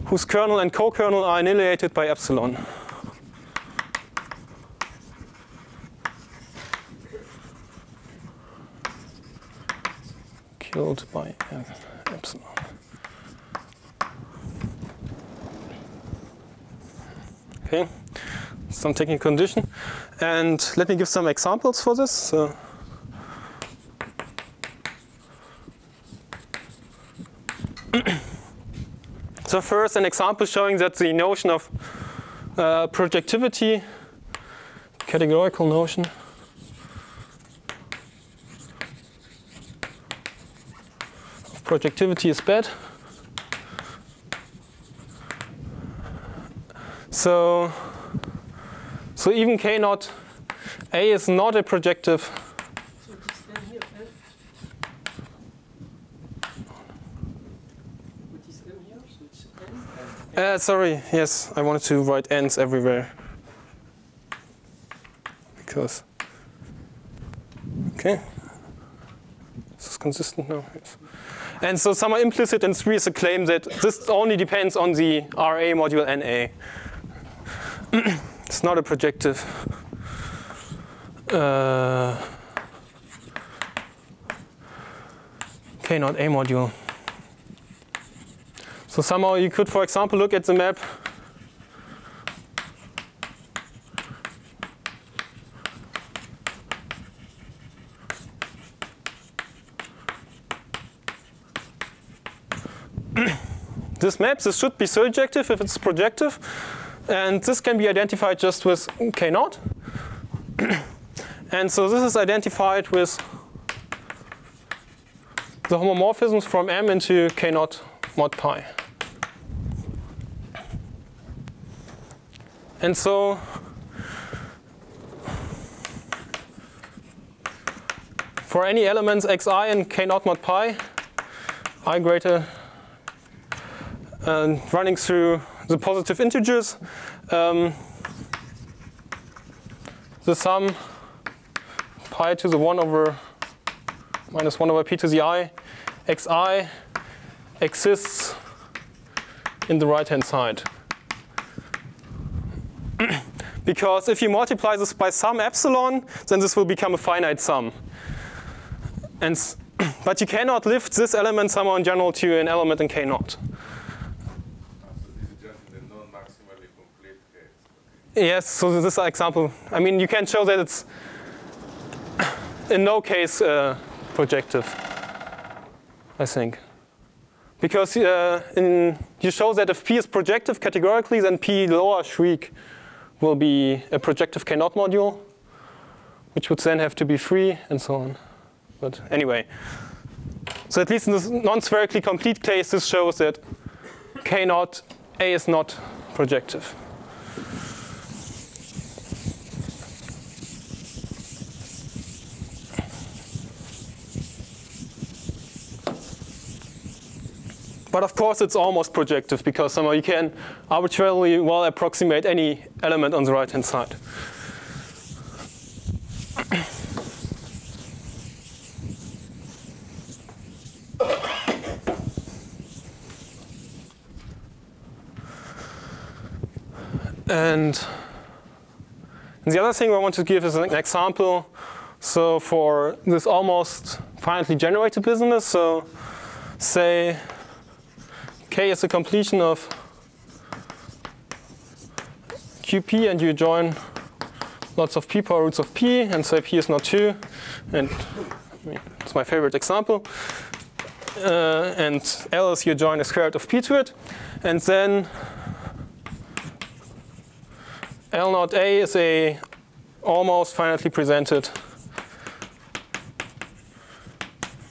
whose kernel and co-kernel are annihilated by epsilon. Killed by epsilon. Okay, some technical condition. And let me give some examples for this. So so first, an example showing that the notion of projectivity, categorical notion, of projectivity is bad. So even K0 A is not a projective. Sorry, yes, I wanted to write n's everywhere. Because. Okay. Is this consistent now? Yes. And so, somewhere implicit in 3 is a claim that this only depends on the RA module NA. It's not a projective. K0 A module. So somehow you could, for example, look at the map this map, this should be surjective if it's projective, and this can be identified just with K0. And so this is identified with the homomorphisms from M into K0 mod pi. And so for any elements xi in K0 mod pi, I greater and running through the positive integers, the sum pi to the 1 over minus 1 over p to the I xi exists in the right-hand side. Because if you multiply this by some epsilon, then this will become a finite sum. And but you cannot lift this element somehow in general to an element in K0. Yes, so this example, I mean, you can show that it's in no case projective, I think. Because you show that if P is projective categorically, then P lower Schrieg will be a projective K0 module, which would then have to be free and so on. But anyway, so at least in this non-spherically complete case, this shows that K0 A is not projective. But of course, it's almost projective because somehow you can arbitrarily well approximate any element on the right-hand side. And the other thing I want to give is an example. So for this almost finitely generated business, so say K is the completion of Qp, and you join lots of p power roots of p, and say p is not 2, and it's my favorite example. And L is you join a square root of p to it, and then L naught A is a almost finitely presented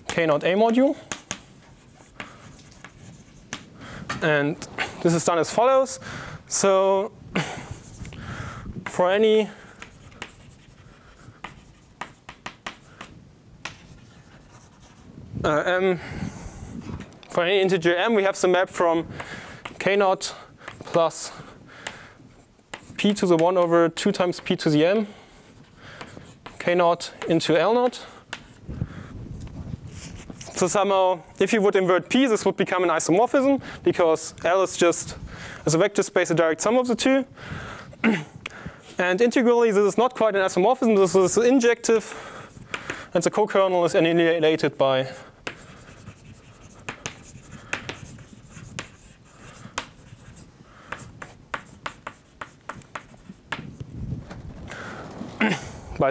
K naught A module. And this is done as follows. So for any integer m, we have the map from k0 plus p to the 1 over 2 times p to the m, k0 into l0. So somehow, if you would invert p, this would become an isomorphism, because L is just, as a vector space, a direct sum of the two. And integrally, this is not quite an isomorphism. This is injective, and the co-kernel is annihilated by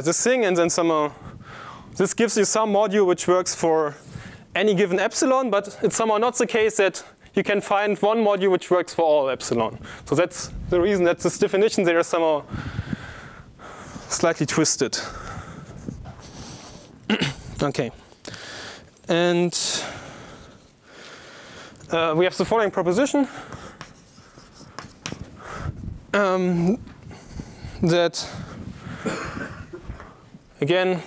this thing, and then somehow this gives you some module which works for any given epsilon, but it's somehow not the case that you can find one module which works for all epsilon. So that's the reason that this definition there is somehow slightly twisted. Okay. And we have the following proposition, that again,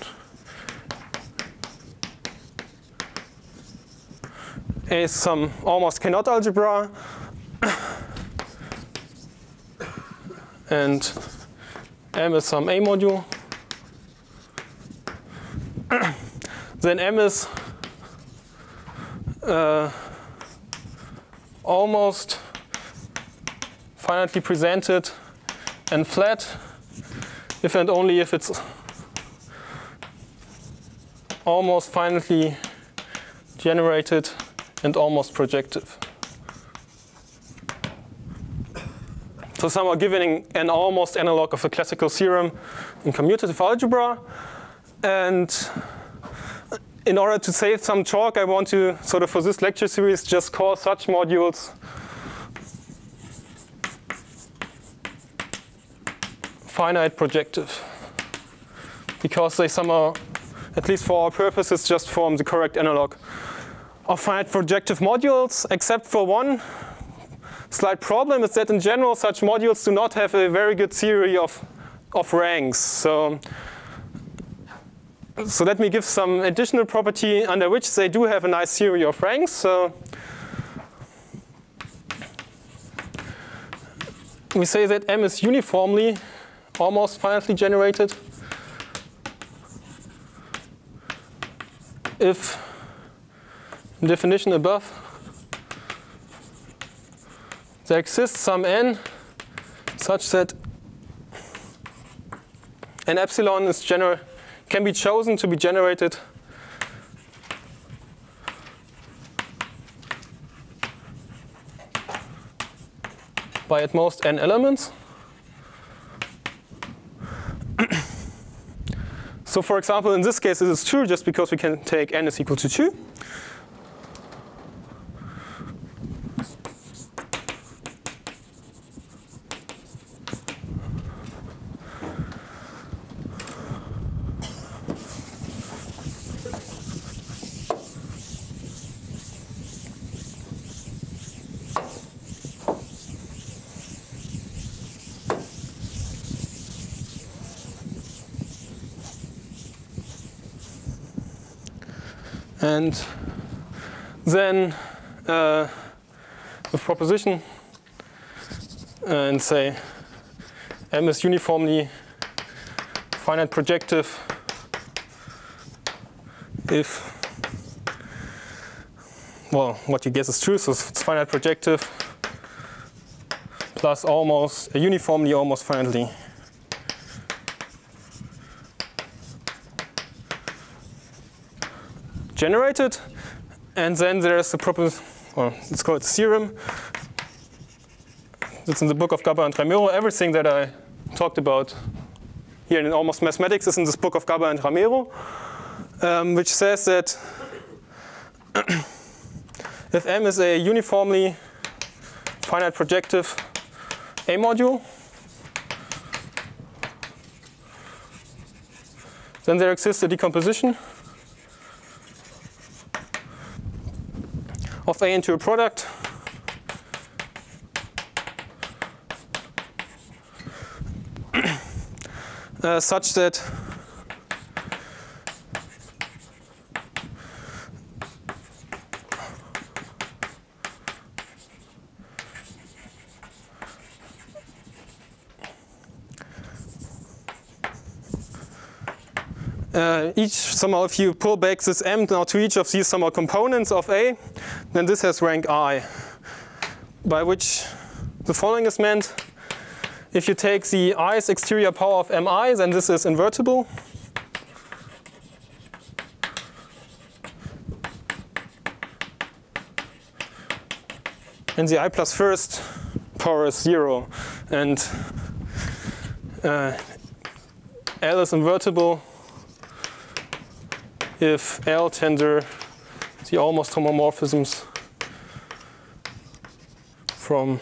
A is some almost K0 algebra, and M is some A module. Then M is almost finitely presented and flat, if and only if it's almost finitely generated and almost projective. So somehow giving an almost analog of the classical theorem in commutative algebra. And in order to save some chalk, I want to sort of, for this lecture series, just call such modules finite projective, because they somehow, at least for our purposes, just form the correct analog of finite projective modules, except for one slight problem, is that in general such modules do not have a very good theory of ranks. So let me give some additional property under which they do have a nice theory of ranks. So we say that M is uniformly almost finitely generated if, in definition above, there exists some n such that an epsilon is can be chosen to be generated by at most n elements. So for example, in this case, this is true just because we can take n is equal to 2. And then the proposition, and say M is uniformly finite projective if, well, what you guess is true, so it's finite projective plus almost, uniformly almost finitely generated. And then there's the proposition, well, it's called the theorem. It's in the book of Gabber and Tramero. Everything that I talked about here in Almost Mathematics is in this book of Gabber and Tramero, which says that if M is a uniformly finite projective A module, Then there exists a decomposition of A into a product. Such that each somehow, if you pull back this M now to each of these somehow components of A, then this has rank I, by which the following is meant. If you take the i's exterior power of mi, then this is invertible. And the I plus first power is 0. And L is invertible if L tender the almost homomorphisms from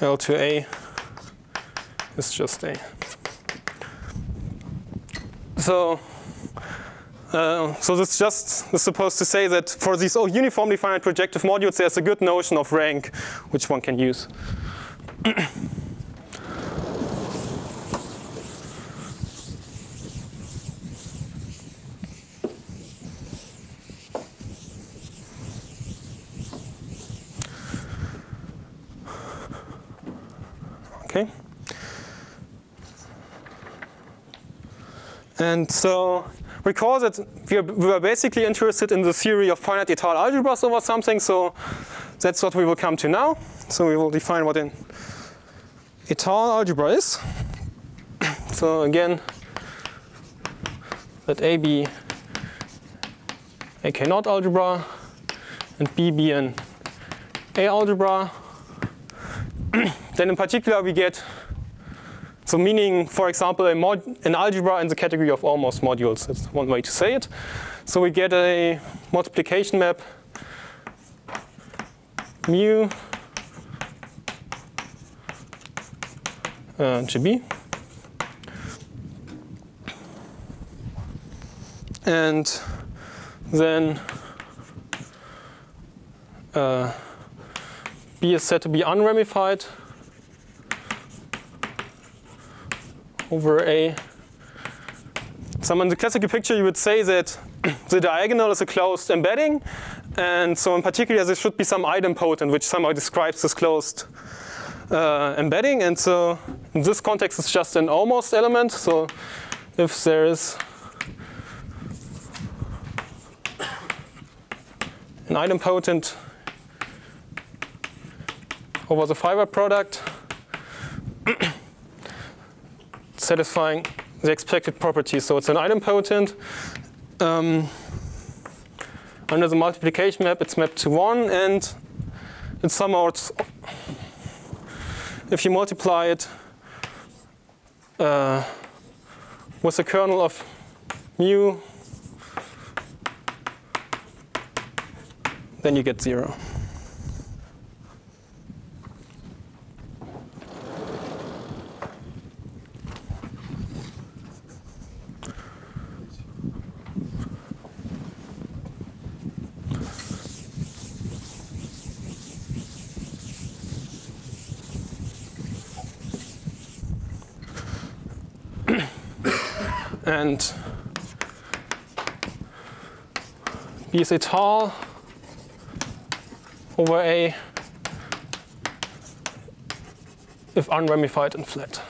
L to A is just A. So, this just is supposed to say that for these uniformly finite projective modules, there's a good notion of rank, which one can use. And so recall that we were basically interested in the theory of finite étale algebras over something, so that's what we will come to now. So we will define what an étale algebra is. So again, let A be a K0 algebra and B be an A algebra. Then in particular we get, so meaning, for example, an algebra in the category of almost modules. That's one way to say it. So we get a multiplication map mu Qb. And then B is said to be unramified over A. So in the classical picture, you would say that the diagonal is a closed embedding. And so in particular, there should be some idempotent, which somehow describes this closed embedding. And so in this context, it's just an almost element. So if there is an idempotent over the fiber product, satisfying the expected property. So it's an idempotent. Under the multiplication map, it's mapped to 1, and it's somehow, if you multiply it with the kernel of mu, then you get 0. And B is étale over A if unramified and flat.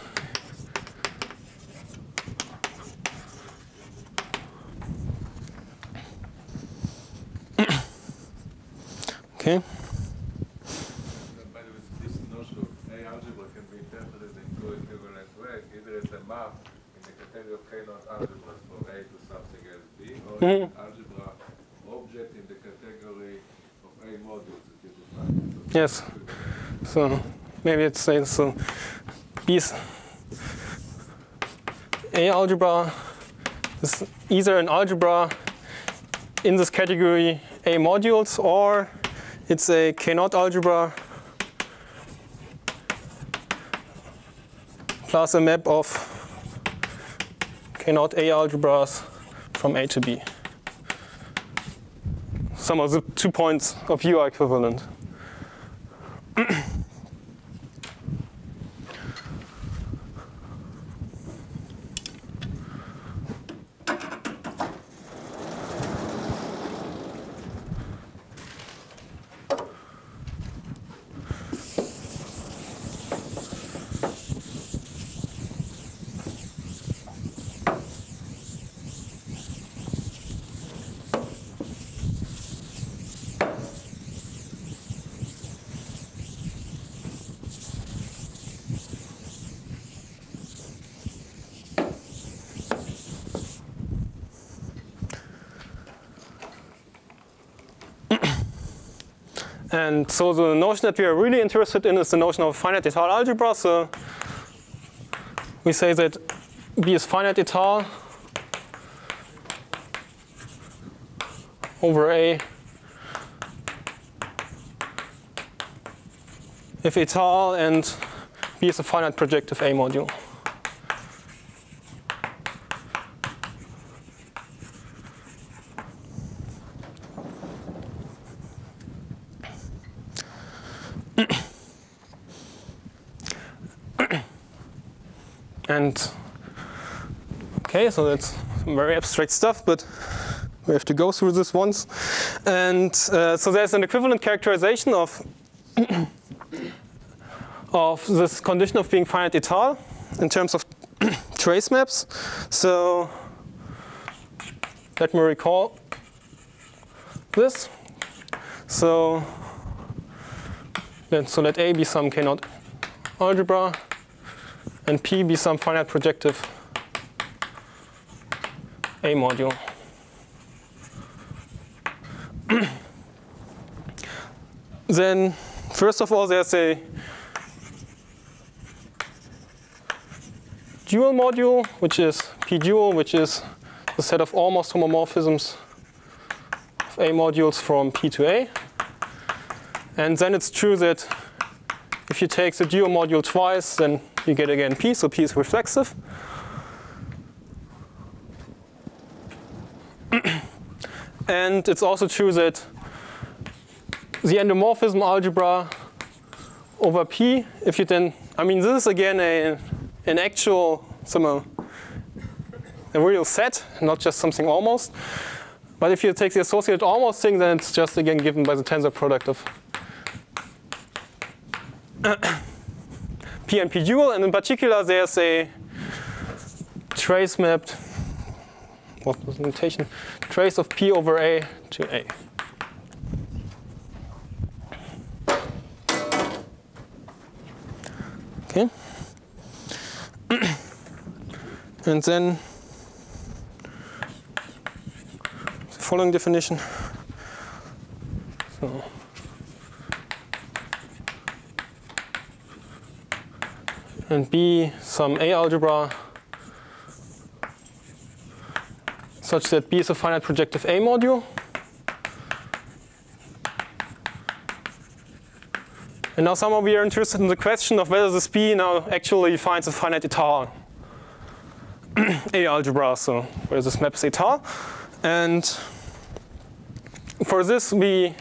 Okay. By the way, this notion of A algebra can be interpreted in two equivalent ways, either as a map in the category of K0 algebra from A to something else B, or an algebra object in the category of A modules that you define. So yes. So maybe it says so B's A algebra is either an algebra in this category A modules, or it's a K0 algebra plus a map of cannot A algebras from A to B. Somehow the 2 points of view are equivalent. And so the notion that we are really interested in is the notion of finite étale algebra. So we say that B is finite étale over A if étale and B is a finite projective A module. And okay, so that's very abstract stuff, but we have to go through this once. And so there's an equivalent characterization of of this condition of being finite étale in terms of trace maps. So let me recall this. So let A be some K0 algebra and P be some finite projective A module. Then, first of all, there's a dual module, which is P dual, which is the set of almost homomorphisms of A modules from P to A. And then it's true that if you take the dual module twice, then you get again P, so P is reflexive. And it's also true that the endomorphism algebra over P, if you then, I mean, this is again an actual, a real set, not just something almost. But if you take the associated almost thing, then it's just again given by the tensor product of P and P dual, and in particular there's a trace mapped, what was the notation? Trace of P over A to A. Okay. And then the following definition. So and B some A algebra such that B is a finite projective A module. And now somehow we are interested in the question of whether this B now actually finds a finite étale A algebra, so where this maps étale. And for this we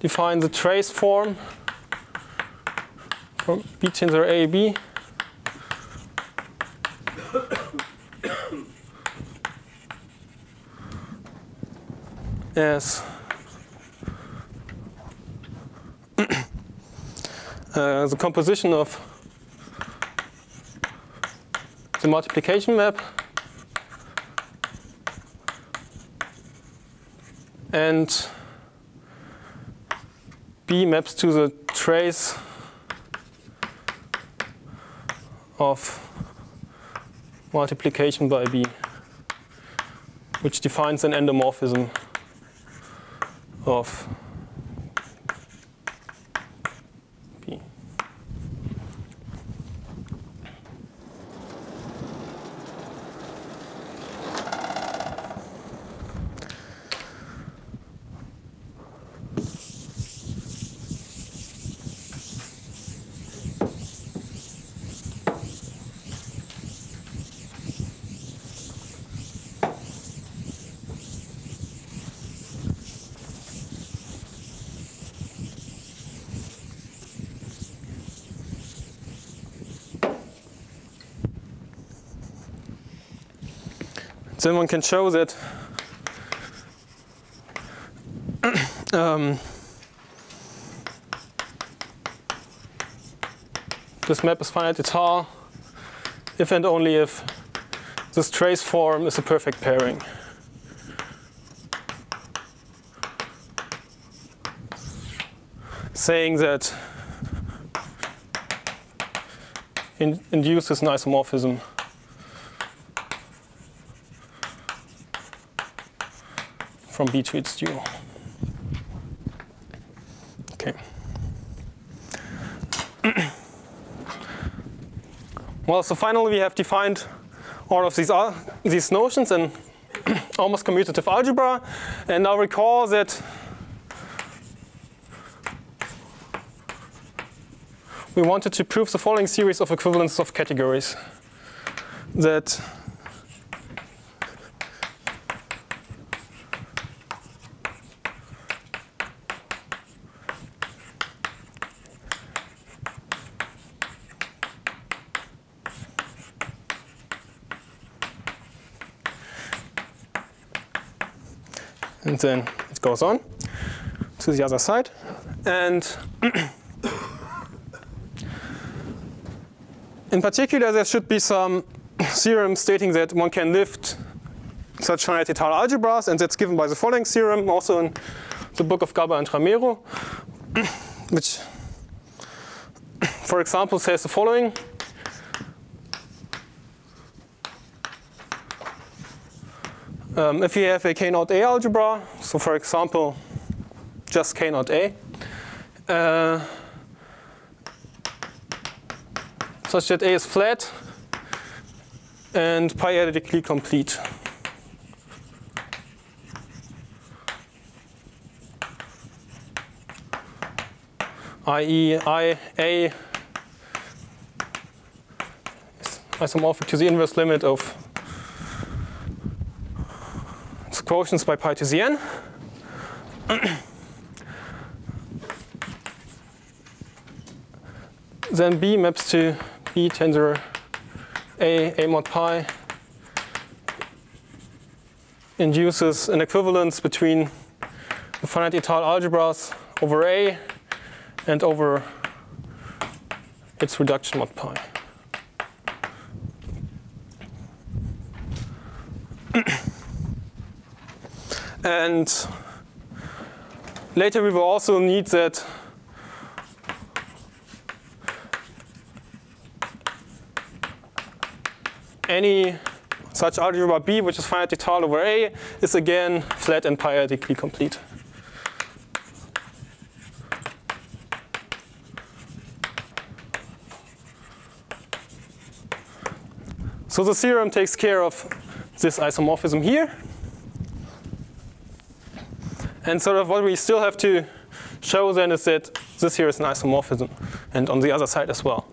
define the trace form from B tensor A, B as the composition of the multiplication map and B maps to the trace of multiplication by B, which defines an endomorphism of B. someone can show that this map is finitely tall if and only if this trace form is a perfect pairing. Saying that induces an isomorphism. From B to its due. Okay. Well, so finally we have defined all of these notions in almost commutative algebra, and now recall that we wanted to prove the following series of equivalences of categories. That and then it goes on to the other side. And in particular, there should be some theorem stating that one can lift such finite étale algebras, and that's given by the Faltings theorem, also in the book of Gabber and Tramero, which, for example, says the following. If you have a K0A algebra, so for example, just K0A, such that A is flat and pyodically complete. I.e., A is isomorphic to the inverse limit of quotients by pi to the n. Then B maps to B tensor A mod pi induces an equivalence between the finite étale algebras over A and over its reduction mod pi. And later we will also need that any such algebra B, which is finite étale over A, is again flat and pyodically complete. So the theorem takes care of this isomorphism here. And sort of what we still have to show then is that this here is an isomorphism, and on the other side as well.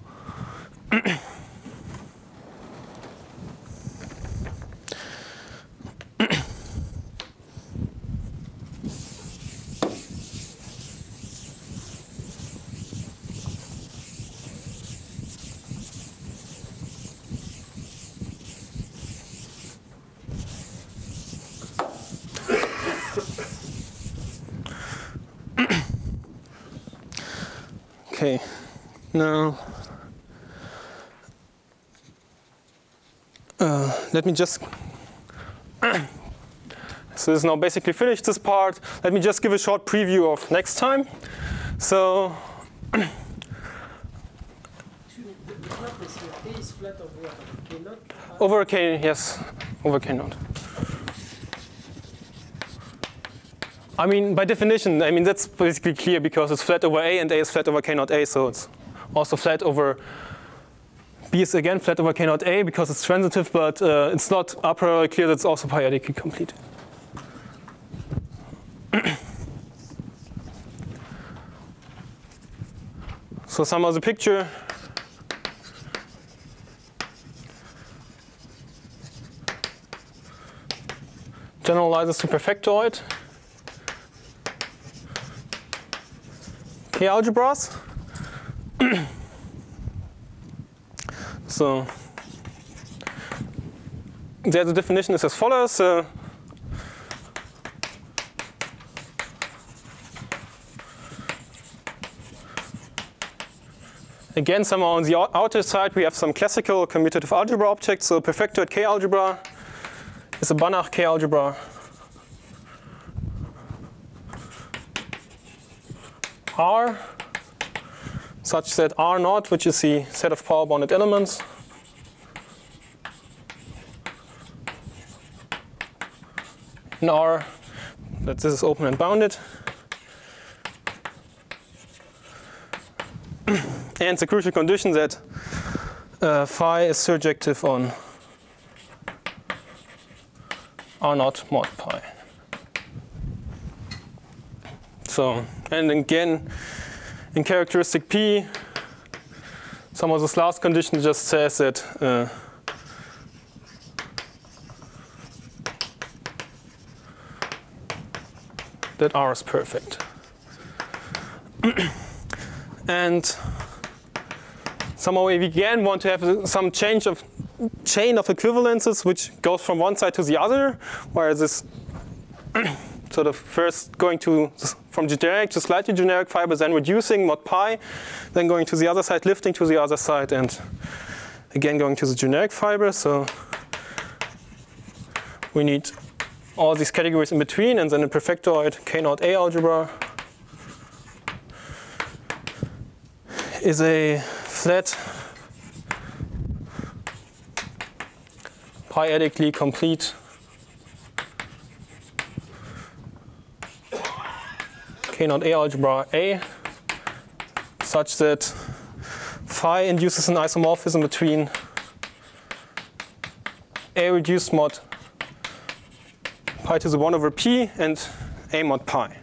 Okay, now let me just, so this is now basically finished, this part. Let me just give a short preview of next time. So over K, yes, over K0. I mean, by definition, I mean, that's basically clear because it's flat over A and A is flat over K0A, so it's also flat over B is again flat over K0A because it's transitive, but it's not a priori clear that it's also pyodically complete. So sum of the picture. Generalizes to perfectoid. K algebras. So There the definition is as follows. Again, somewhere on the outer side, we have some classical commutative algebra objects. So perfectoid K algebra is a Banach K algebra. R, such that R0, which is the set of power bounded elements, and R, that this is open and bounded. And the crucial condition that phi is surjective on R0 mod pi. So, and again, in characteristic P, somehow this last condition just says that that R is perfect. And somehow we again want to have some chain of equivalences which goes from one side to the other, where this sort of first going to from generic to slightly generic fiber, then reducing mod pi, then going to the other side, lifting to the other side, and again going to the generic fiber. So we need all these categories in between, and then a perfectoid K0A algebra is a flat, pyedically complete K0A algebra A, such that phi induces an isomorphism between A reduced mod pi to the 1 over p and A mod pi.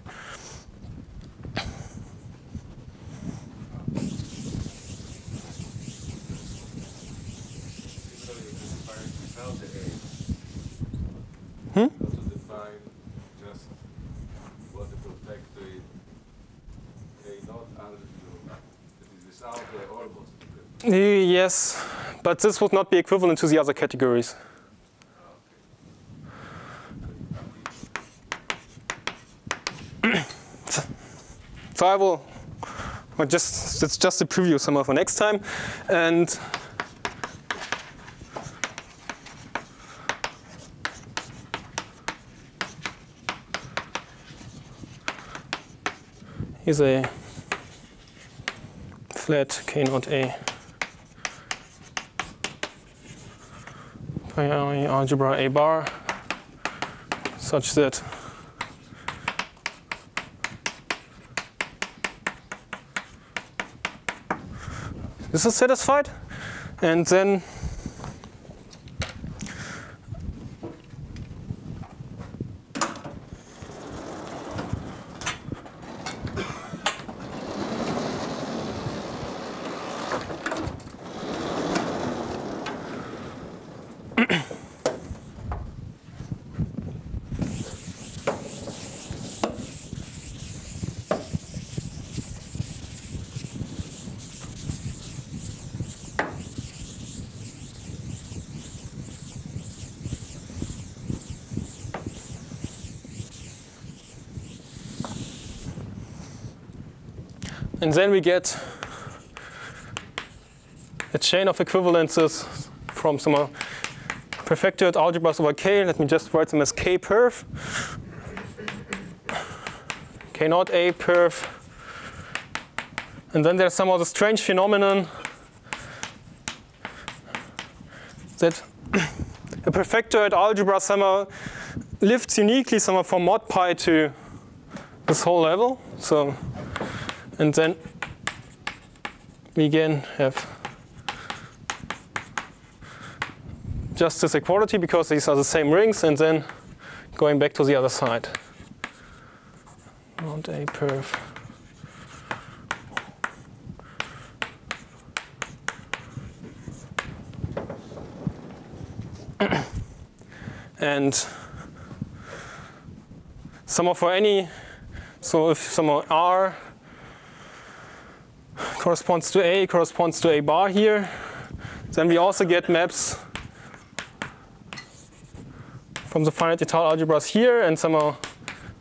Hmm? Also define just what the perfectoid K0 algebra is without the almost equivalent. Yes, but this would not be equivalent to the other categories. Okay. So I will it's just a preview somehow for next time, and is a flat K0A Pyre algebra A bar such that this is satisfied, and then we get a chain of equivalences from some perfectoid algebras over K. Let me just write them as K perf, K0A perf. And then there's some other strange phenomenon that a perfectoid algebra somehow lifts uniquely somehow from mod pi to this whole level. So, and then we again have just this equality because these are the same rings, and then going back to the other side. Not A perf. And somehow for any, so if somehow R corresponds to A bar here, then we also get maps from the finite étale algebras here, and somehow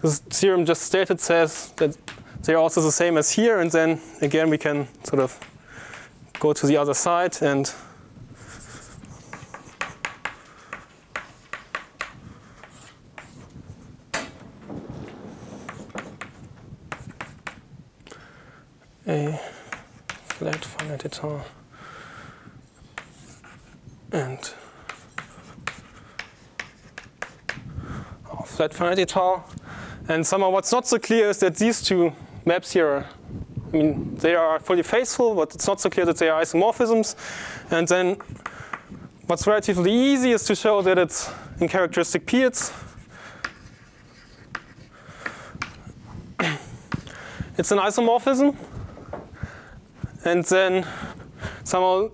this theorem just stated says that they're also the same as here, and then again we can sort of go to the other side and a flat finite étale and a flat finite étale. And somehow what's not so clear is that these two maps here are, I mean, they are fully faithful, but it's not so clear that they are isomorphisms. And then what's relatively easy is to show that it's in characteristic P it's an isomorphism. And then somehow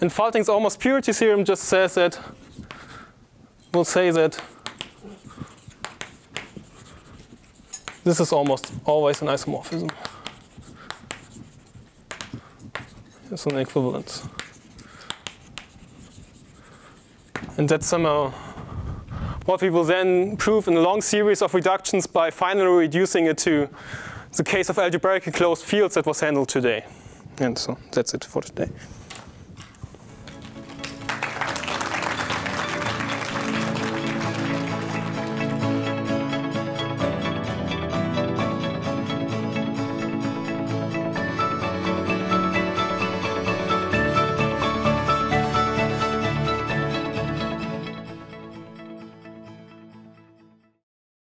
in Faltings' almost purity theorem just says that, we'll say that this is almost always an isomorphism. It's an equivalence. And that's somehow what we will then prove in a long series of reductions by finally reducing it to the case of algebraically closed fields that was handled today. And so that's it for today.